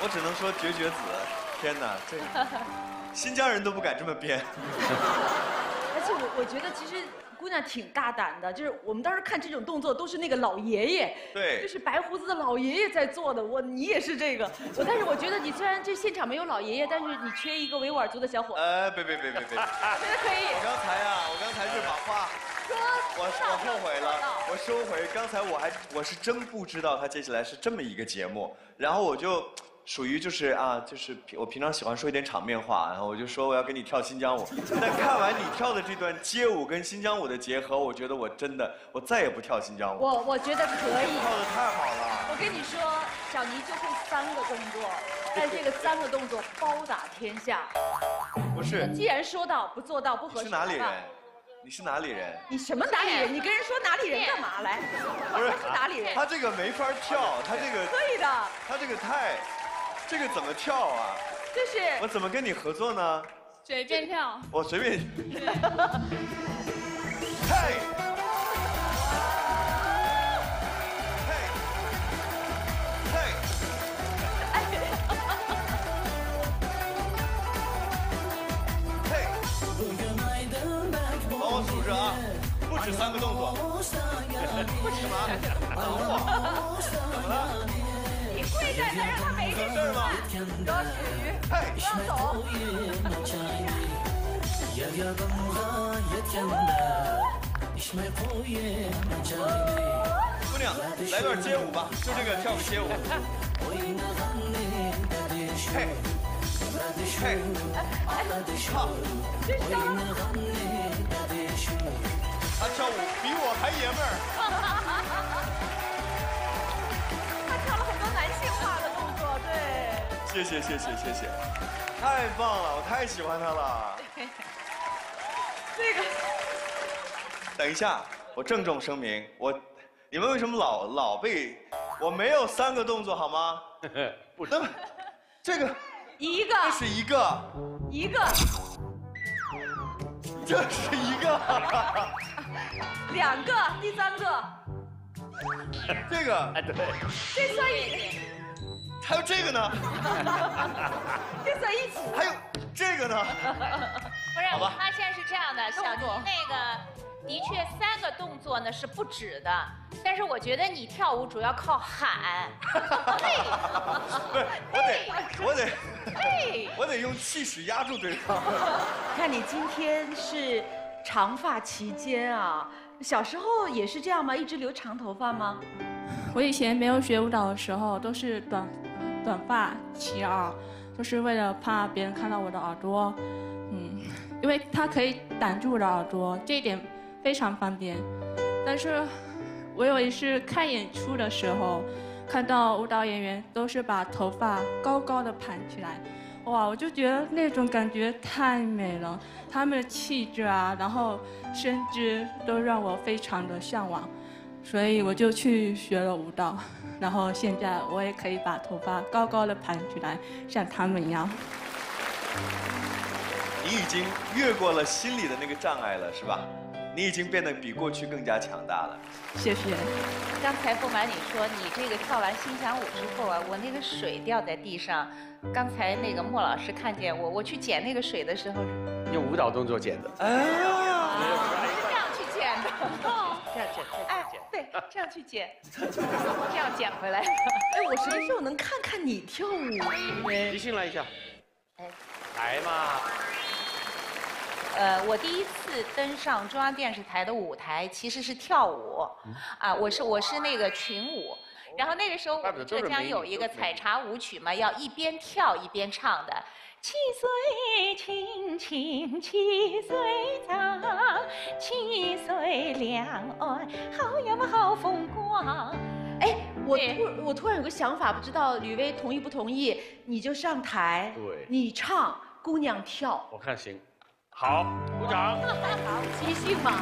我只能说绝绝子，天哪，这新疆人都不敢这么编。而且我我觉得其实姑娘挺大胆的，就是我们当时看这种动作都是那个老爷爷，对，就是白胡子的老爷爷在做的。我你也是这个，我但是我觉得你虽然这现场没有老爷爷，但是你缺一个维吾尔族的小伙子。哎，别别别别别，我觉得可以。我刚才啊，我刚才是把话。 我我后悔了，我收回。刚才我还我是真不知道他接下来是这么一个节目，然后我就属于就是啊，就是我平常喜欢说一点场面话，然后我就说我要跟你跳新疆舞。但看完你跳的这段街舞跟新疆舞的结合，我觉得我真的我再也不跳新疆舞。我我觉得可以，跳的太好了。我跟你说，小尼就会三个动作，但这个三个动作包打天下。不是，既然说到不做到不合适。是哪里人？ 你是哪里人？你什么哪里人？你跟人说哪里人干嘛来？不是哪里人，他这个没法跳，他这个可以的，他这个太，这个怎么跳啊？就是我怎么跟你合作呢？随便跳。我随便。嘿。 啊，不止三个动作，不止吗？怎么了？你跪在那让他没这事吗？老许，哎，不要走。姑娘，来段街舞吧，就这个跳个街舞。嘿，嘿，好，真香。 他跳舞比我还爷们儿，他跳了很多男性化的动作，对。谢谢谢谢谢谢，太棒了，我太喜欢他了。这个，等一下，我郑重声明，我，你们为什么老老被，我没有三个动作好吗？不是，这个，一个，这是一个，一个。 这是一个，两个，第三个，这个，哎对，这算一，还有这个呢，这算一起，还有这个呢，不是，我发现是这样的，小尼那个的确三个动作呢是不止的，但是我觉得你跳舞主要靠喊，嘿，不是，我得，我得。 我得用气势压住对方。看你今天是长发齐肩啊，小时候也是这样吗？一直留长头发吗？我以前没有学舞蹈的时候，都是短短发齐耳，就是为了怕别人看到我的耳朵，嗯，因为它可以挡住我的耳朵，这一点非常方便。但是，我有一次看演出的时候。 看到舞蹈演员都是把头发高高的盘起来，哇！我就觉得那种感觉太美了，他们的气质啊，然后身姿都让我非常的向往，所以我就去学了舞蹈，然后现在我也可以把头发高高的盘起来，像他们一样。你已经越过了心里的那个障碍了，是吧？ 你已经变得比过去更加强大了，谢谢。刚才不瞒你说，你这个跳完新疆舞之后啊，我那个水掉在地上，刚才那个莫老师看见我，我去捡那个水的时候，用舞蹈动作捡的。哎呀，是这样去捡的，这样捡，哎，对，这样去捡，这样捡回来。哎，我什么时候能看看你跳舞？即兴来一下，来嘛。 呃，我第一次登上中央电视台的舞台，其实是跳舞，啊，我是我是那个群舞，然后那个时候我们浙江有一个采茶舞曲嘛，要一边跳一边唱的。七岁青青七岁长，七岁两岸好呀嘛好风光。哎，我突我突然有个想法，不知道吕薇同意不同意？你就上台，对，你唱，姑娘跳，我看行。 好，鼓掌。好，即兴嘛。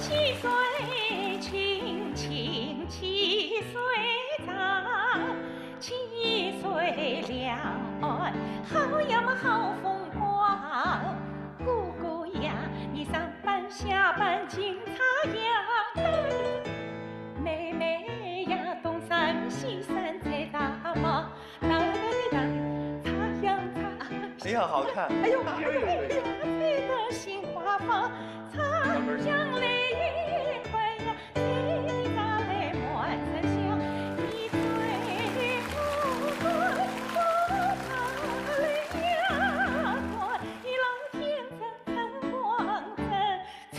七岁青青七岁长，七岁两岸好呀嘛好风光。姑姑呀，你上班下班经茶呀，妹妹呀，东山。的好看。哎呦，飞得心花放，残阳泪一回呀，谁在莫自笑，一对孤魂多苍泪呀，我一老天曾光曾曾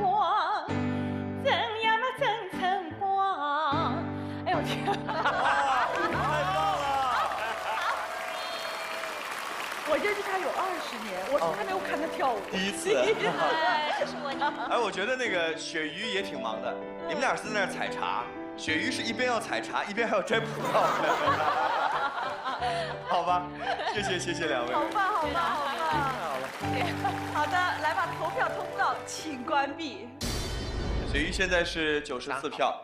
光，怎呀嘛曾曾光，哎呦天！ 我认识他有二十年，我从来没有看他跳舞。第一次，哎，这是我。哎，我觉得那个雪鱼也挺忙的，你们俩是在那儿采茶，雪鱼是一边要采茶，一边还要摘葡萄。好吧，谢谢谢谢两位。好吧好吧好吧，好了。好的，来吧，投票通道请关闭。雪鱼现在是九十四票，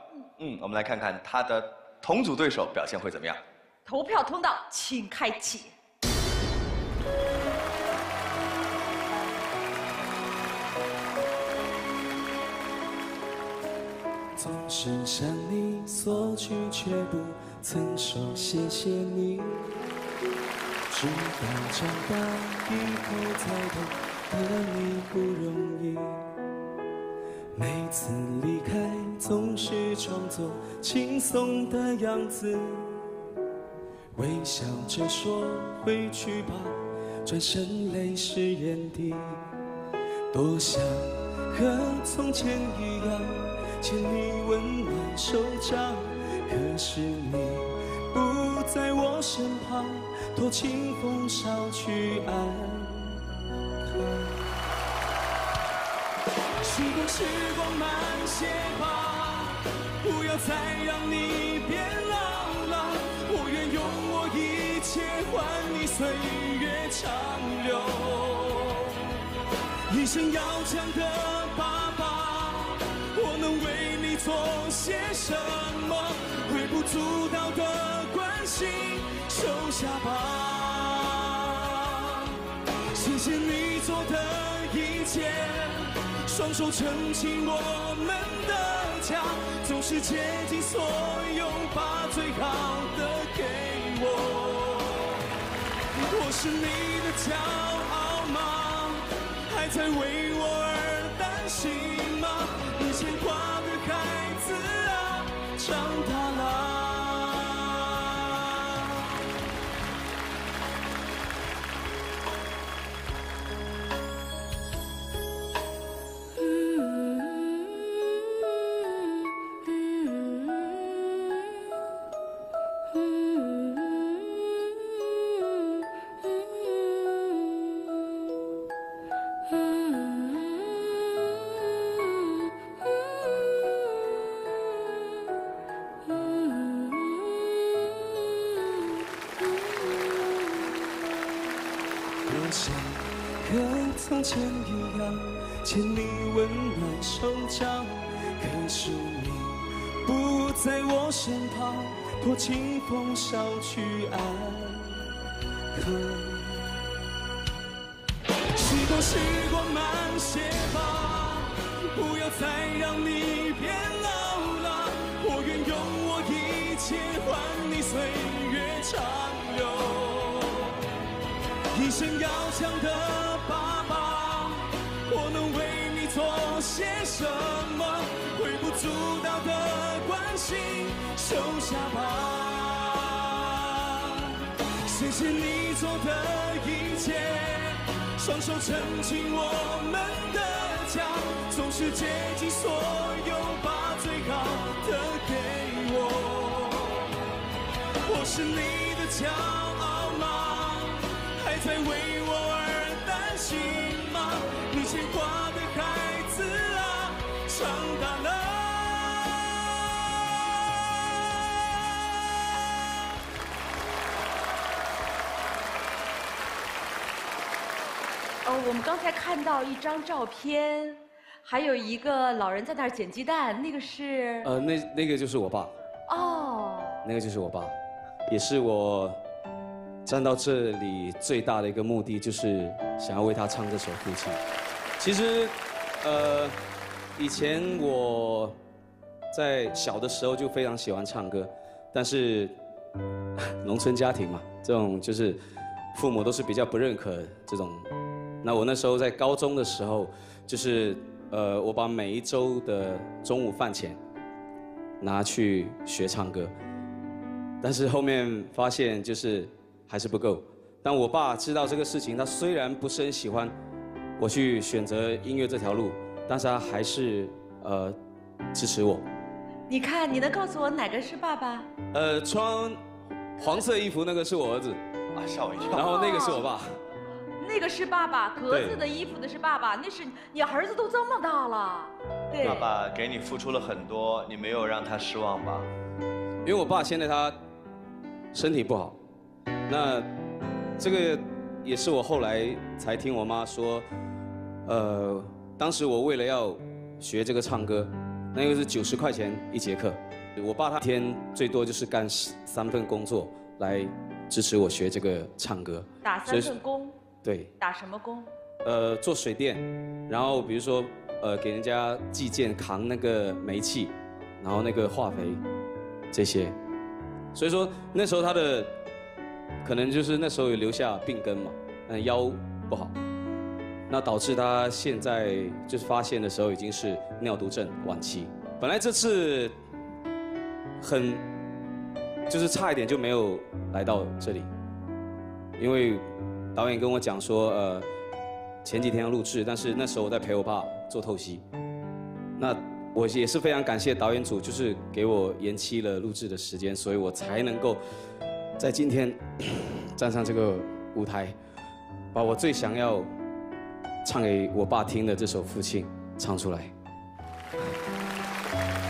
嗯，我们来看看他的同组对手表现会怎么样。投票通道请开启。 总是向你索取，却不曾说谢谢你。直到长大以后才懂得你不容易。每次离开总是装作轻松的样子，微笑着说回去吧。 转身，泪湿眼底。多想和从前一样，牵你温暖手掌。可是你不在我身旁，托清风捎去安康。时光，时光慢些吧，不要再让你变老了。我愿用我一切换你岁月。 长流，一生要强的爸爸，我能为你做些什么？微不足道的关心，收下吧。谢谢你做的一切，双手撑起我们的家，总是竭尽所有把最好的给我。 我是你的骄傲吗？还在为我而担心吗？你牵挂的孩子啊，长大啦。 从前一样，牵你温暖手掌。可是你不在我身旁，托清风捎去安康。时光，时光慢些吧，不要再让你变老了。我愿用我一切换你岁月长流，一生要强的。 些什么微不足道的关心，收下吧。谢谢你做的一切，双手撑起我们的家，总是竭尽所有把最好的给我。我是你的骄傲吗？还在为我而担心吗？你牵挂的孩。 长大了。哦，我们刚才看到一张照片，还有一个老人在那儿捡鸡蛋，那个是……呃，那那个就是我爸。哦。那个就是我爸，也是我站到这里最大的一个目的，就是想要为他唱这首《父亲》。其实，呃。 以前我在小的时候就非常喜欢唱歌，但是农村家庭嘛，这种就是父母都是比较不认可这种。那我那时候在高中的时候，就是呃，我把每一周的中午饭钱拿去学唱歌，但是后面发现就是还是不够。但我爸知道这个事情，他虽然不是很喜欢我去选择音乐这条路，但是他还是呃支持我。 你看，你能告诉我哪个是爸爸？呃，穿黄色衣服那个是我儿子，啊，吓我一跳。然后那个是我爸，那个是爸爸，格子的衣服的是爸爸，那是你儿子都这么大了，对。爸爸给你付出了很多，你没有让他失望吧？因为我爸现在他身体不好，那这个也是我后来才听我妈说，呃，当时我为了要学这个唱歌。 那个是九十块钱一节课，我爸他一天最多就是干三份工作来支持我学这个唱歌。打三份工？对。打什么工？呃，做水电，然后比如说呃给人家寄件扛那个煤气，然后那个化肥这些，所以说那时候他的可能就是那时候有留下病根嘛，嗯腰不好。 那导致他现在就是发现的时候已经是尿毒症晚期。本来这次很就是差一点就没有来到这里，因为导演跟我讲说，呃，前几天要录制，但是那时候我在陪我爸做透析。那我也是非常感谢导演组，就是给我延期了录制的时间，所以我才能够在今天站上这个舞台，把我最想要。 唱给我爸听的这首《父亲》唱出来，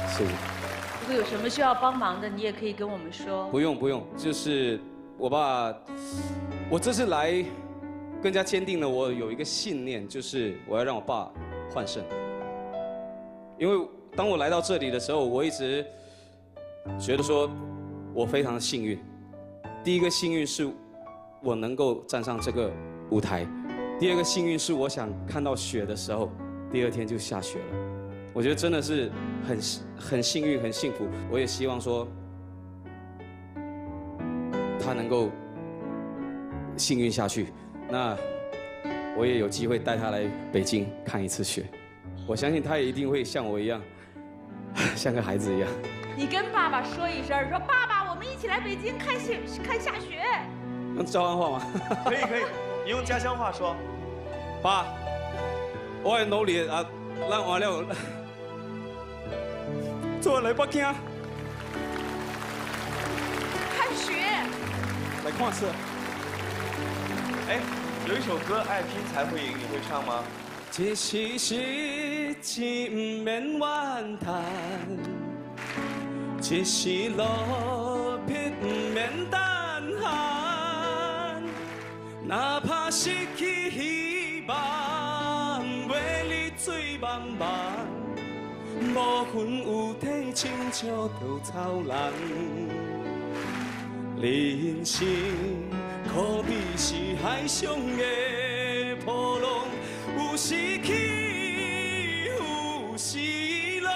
谢谢。如果有什么需要帮忙的，你也可以跟我们说。不用不用，就是我爸，我这次来更加坚定了我有一个信念，就是我要让我爸换肾。因为当我来到这里的时候，我一直觉得说我非常幸运。第一个幸运是我能够站上这个舞台。 第二个幸运是，我想看到雪的时候，第二天就下雪了。我觉得真的是很很幸运、很幸福。我也希望说，他能够幸运下去。那我也有机会带他来北京看一次雪。我相信他也一定会像我一样，像个孩子一样。你跟爸爸说一声，说爸爸，我们一起来北京看雪，看下雪。能召唤话吗？可以，可以。 你用家乡话说，爸，我的努力啊，咱完了，做来北京，看雪，来看雪。哎，有一首歌《爱拼才会赢》，你会唱吗？一时失志唔免怨叹，一时落魄唔免等下。 哪怕失去希望，袂离水茫茫，无魂有体，亲像稻草人。人生可比是海上的波浪，有时起，有时落。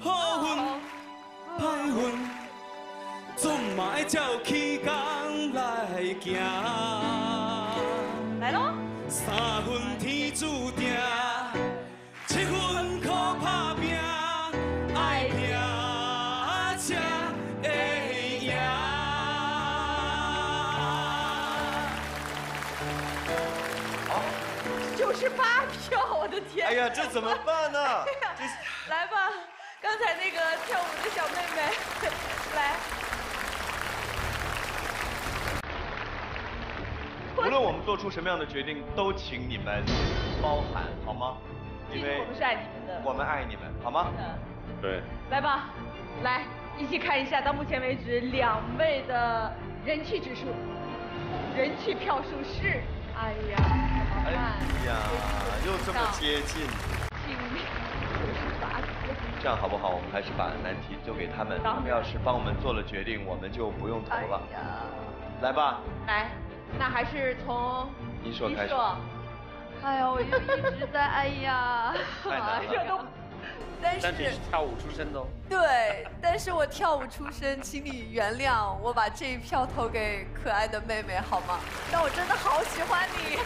好运、歹运，总嘛爱照起工。 来行，来喽！三分天注定，七分靠打拼，爱拼才会赢。好，九十八票，我的天！哎呀，这怎么办呢？来吧，刚才那个跳舞的小妹妹，来。 无论我们做出什么样的决定，都请你们包涵，好吗？因为我们是爱你们的，我们爱你们，好吗？对。来吧，来一起看一下，到目前为止两位的人气指数、人气票数是，哎呀，好看，哎呀，又这么接近，请九十八分。这样好不好？我们还是把难题丢给他们，他们要是帮我们做了决定，我们就不用投了。哎呀，来吧，来。 那还是从一硕开始。哎呀，我就一直在哎呀，哎呀都但是但你是跳舞出身的哦。对，但是我跳舞出身，请你原谅我把这一票投给可爱的妹妹好吗？但我真的好喜欢你。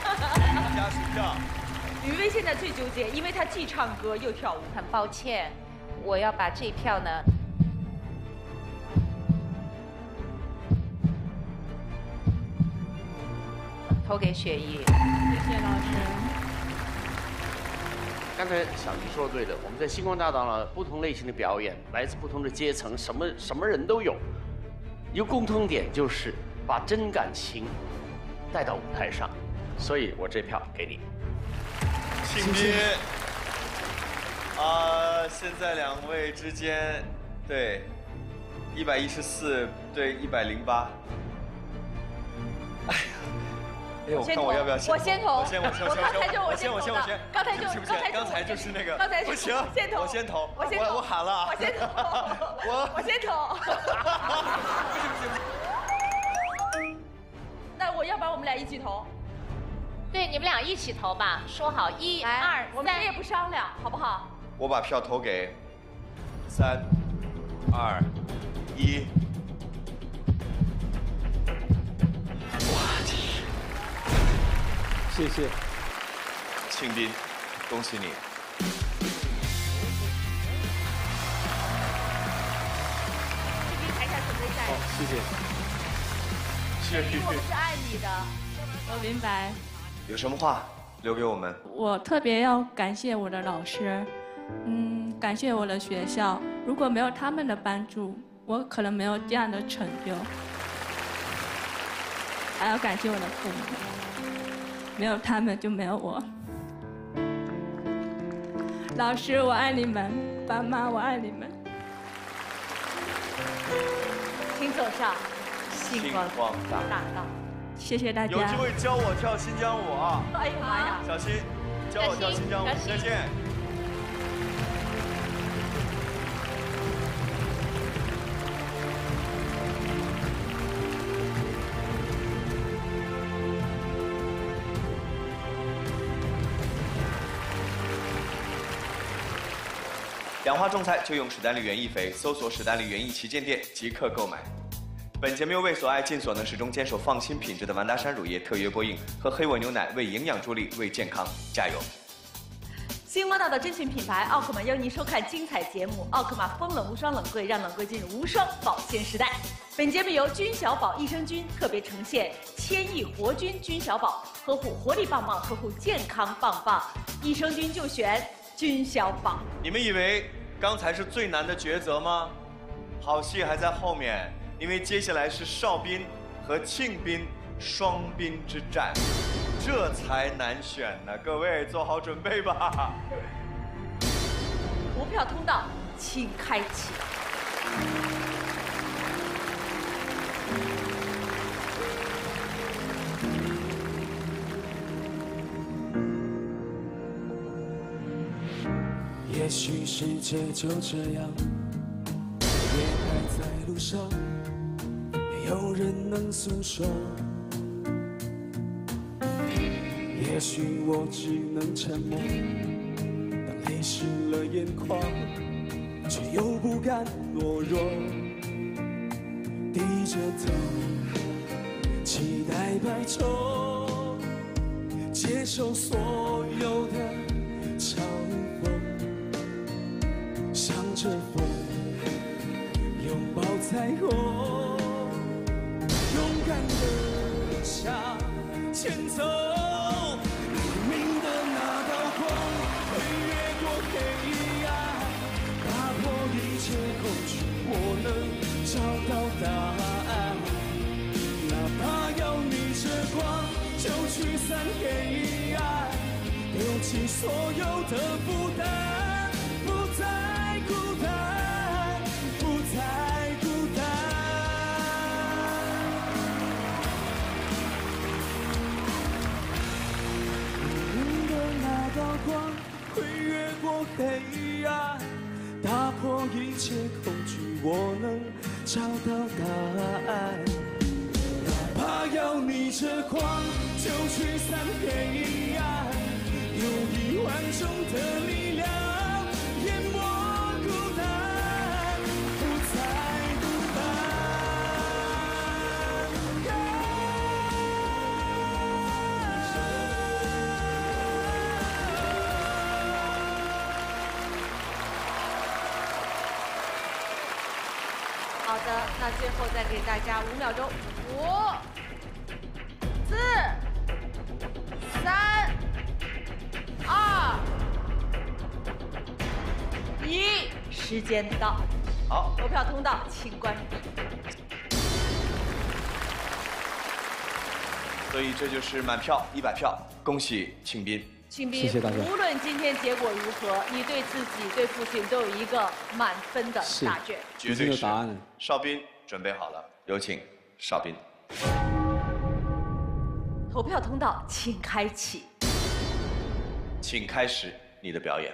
加时票。余薇现在最纠结，因为她既唱歌又跳舞。很抱歉，我要把这一票呢。 投给雪姨，谢谢老师。刚才小姨说对了，我们在星光大道呢，不同类型的表演，来自不同的阶层，什么什么人都有。一个共通点就是把真感情带到舞台上，所以我这票给你。请宾，啊，现在两位之间，对，一百一十四对一百零八。哎呀。 我先投，我先投，我先我先我刚才就我先我先我先，刚才就刚才刚才就是那个，刚才不行，先投，我先投，我先投，我喊了，我先投，我我先投，不行不行，那我要不然我们俩一起投，对，你们俩一起投吧，说好一二，我们谁也不商量，好不好？我把票投给三二一。 谢谢，庆斌，恭喜你！庆斌，台下准备下一个。谢谢。庆斌，我们是爱你的。我明白。有什么话留给我们？我特别要感谢我的老师，嗯，感谢我的学校。如果没有他们的帮助，我可能没有这样的成就。还要感谢我的父母。 没有他们就没有我。老师，我爱你们；爸妈，我爱你们。请走上星光大道。谢谢大家。有机会教我跳新疆舞啊！哎呀妈呀！小心，教我跳新疆舞。再见。养花种菜就用史丹利园艺肥，搜索史丹利园艺旗舰店即刻购买。本节目为所爱尽所能，始终坚守放心品质的完达山乳业特约播映，喝黑我牛奶为营养助力，为健康加油！星光大道精选品牌奥克玛邀您收看精彩节目，奥克玛风冷无霜冷柜，让冷柜进入无霜保鲜时代。本节目由君小宝益生菌特别呈现千亿活菌君小宝，呵护活力棒棒，呵护健康棒棒，益生菌就选君小宝。你们以为？ 刚才是最难的抉择吗？好戏还在后面，因为接下来是邵斌和庆斌双斌之战，这才难选呢。各位做好准备吧。投票通道请开启。也许世界就这样，也还在路上，没有人能诉说。也许我只能沉默，当泪湿了眼眶，却又不甘懦弱。低着头，期待白昼，接受所有的嘲讽。 向着风，拥抱彩虹，勇敢地向前走。黎明的那道光会越过黑暗，打破一切恐惧，我能找到答案。哪怕要逆着光，就驱散黑暗，丢弃所有的负担。 光会越过黑暗，打破一切恐惧，我能找到答案。哪怕要逆着光，就驱散黑暗，有一万种的力量。好的，那最后再给大家五秒钟，五、四、三、二、一，时间到。好，投票通道请关闭。所以这就是满票一百票，恭喜庆斌。 庆斌，谢谢大家。无论今天结果如何，你对自己、对父亲都有一个满分的答卷，绝对是。邵斌准备好了，有请邵斌。投票通道请开启，请开始你的表演。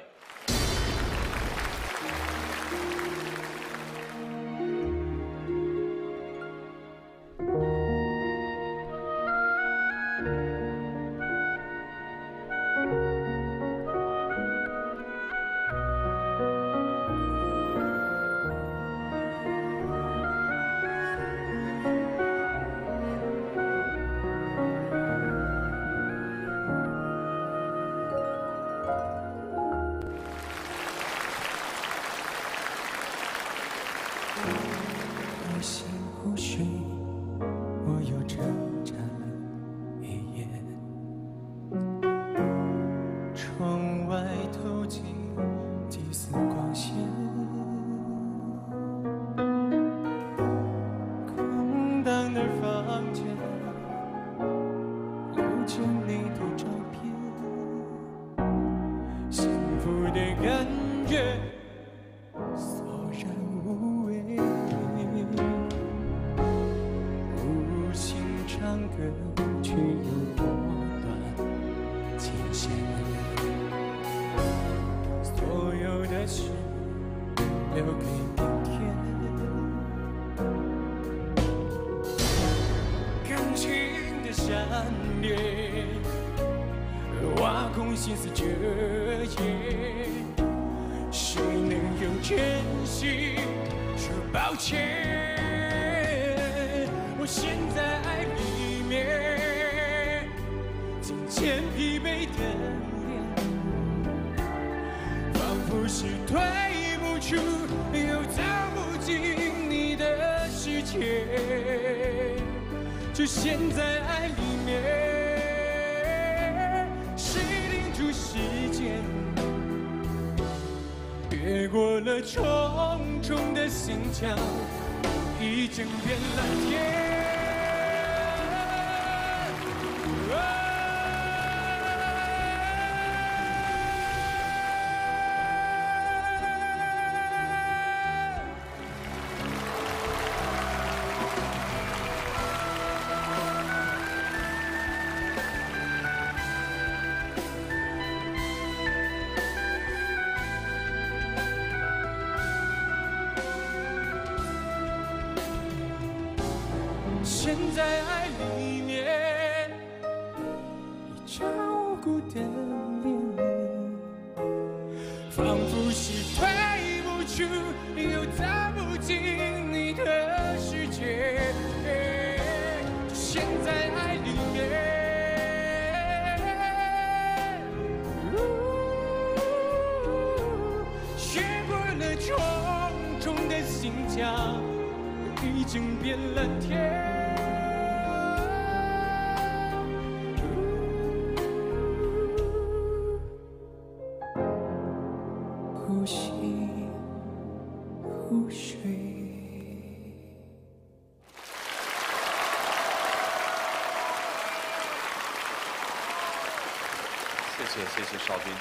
谢谢邵斌。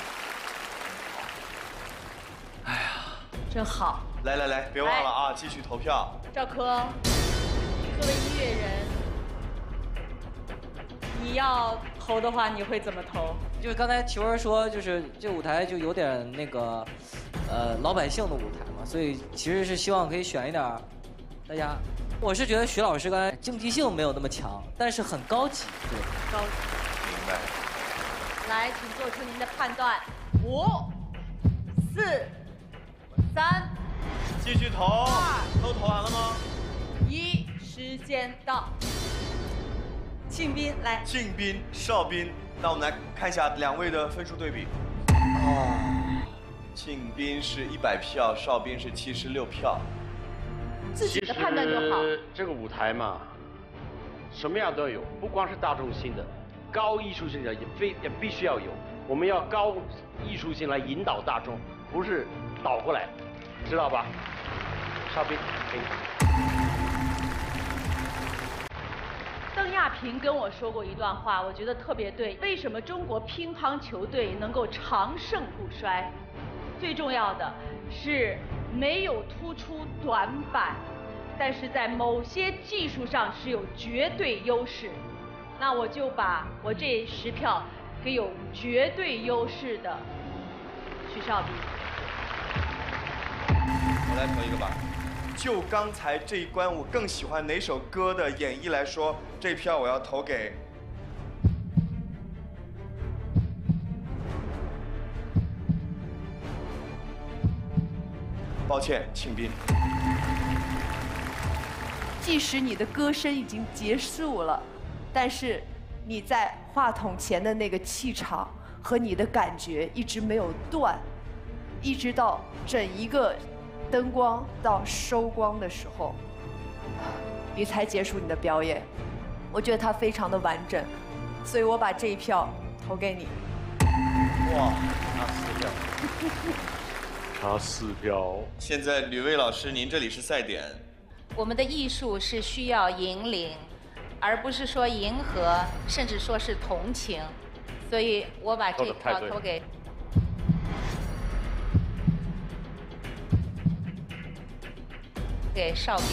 哎呀，真好！来来来，别忘了啊，继续投票。赵柯，作为音乐人，你要投的话，你会怎么投？因为刚才提问说，就是这舞台就有点那个，呃，老百姓的舞台嘛，所以其实是希望可以选一点大家。我是觉得徐老师刚才竞技性没有那么强，但是很高级，对。高级。明白。 来，请做出您的判断。五、四、三，继续投。都投完了吗？一，时间到。庆斌来。庆斌、邵斌，那我们来看一下两位的分数对比。哦，庆斌是一百票，邵斌是七十六票。自己的判断就好。这个舞台嘛，什么样都要有，不光是大众性的，高艺术性的也非也必须要有。我们要高艺术性来引导大众，不是倒过来，知道吧？邵兵，给你。邓亚萍跟我说过一段话，我觉得特别对。为什么中国乒乓球队能够长盛不衰？最重要的是没有突出短板，但是在某些技术上是有绝对优势。那我就把我这十票给有绝对优势的许邵兵。我来投一个吧。就刚才这一关，我更喜欢哪首歌的演绎来说，这票我要投给。 抱歉，庆斌。即使你的歌声已经结束了，但是你在话筒前的那个气场和你的感觉一直没有断，一直到整一个灯光到收光的时候，你才结束你的表演。我觉得它非常的完整，所以我把这一票投给你。哇，拿四票。拿四票。现在吕卫老师，您这里是赛点。我们的艺术是需要引领，而不是说迎合，甚至说是同情。所以我把这票投给。给邵兵。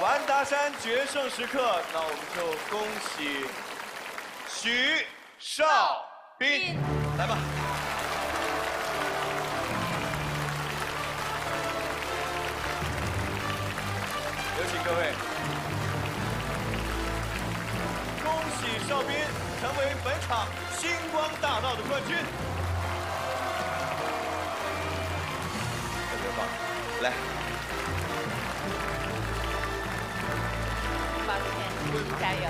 完达山决胜时刻，那我们就恭喜许邵兵，来吧。 有请各位！恭喜邵兵成为本场星光大道的冠军。特别棒，来。抱歉，加油！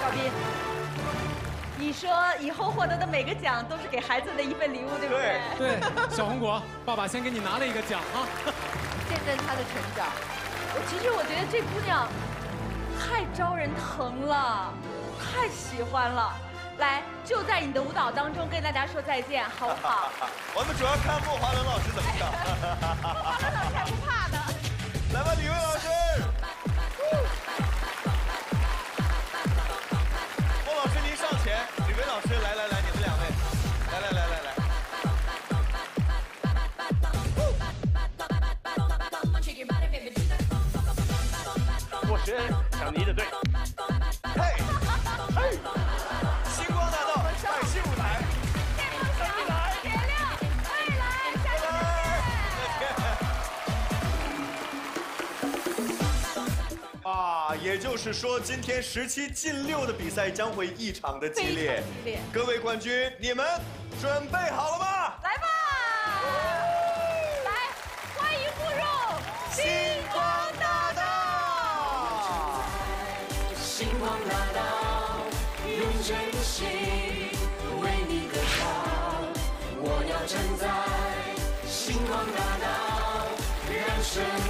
邵兵，你说以后获得的每个奖都是给孩子的一份礼物，对不对？对。对，小红果，爸爸先给你拿了一个奖啊。 见证她的成长，我其实我觉得这姑娘太招人疼了，太喜欢了。来，就在你的舞蹈当中跟大家说再见，好不好？我们主要看莫华伦老师怎么样。莫华伦老师还不怕呢。来吧，李薇老师。莫老师您上前，李薇老师来来来，你们两位，来来来来来。 想你的对，嘿，嘿，星光大道，迈新舞台，电光石火，铁亮，未来，下期再见。啊，也就是说，今天十七进六的比赛将会异常的激烈，激烈。各位冠军，你们准备好了吗？来吧，来，欢迎步入星光。 星光大道，用真心为你歌唱。我要站在星光大道，让生。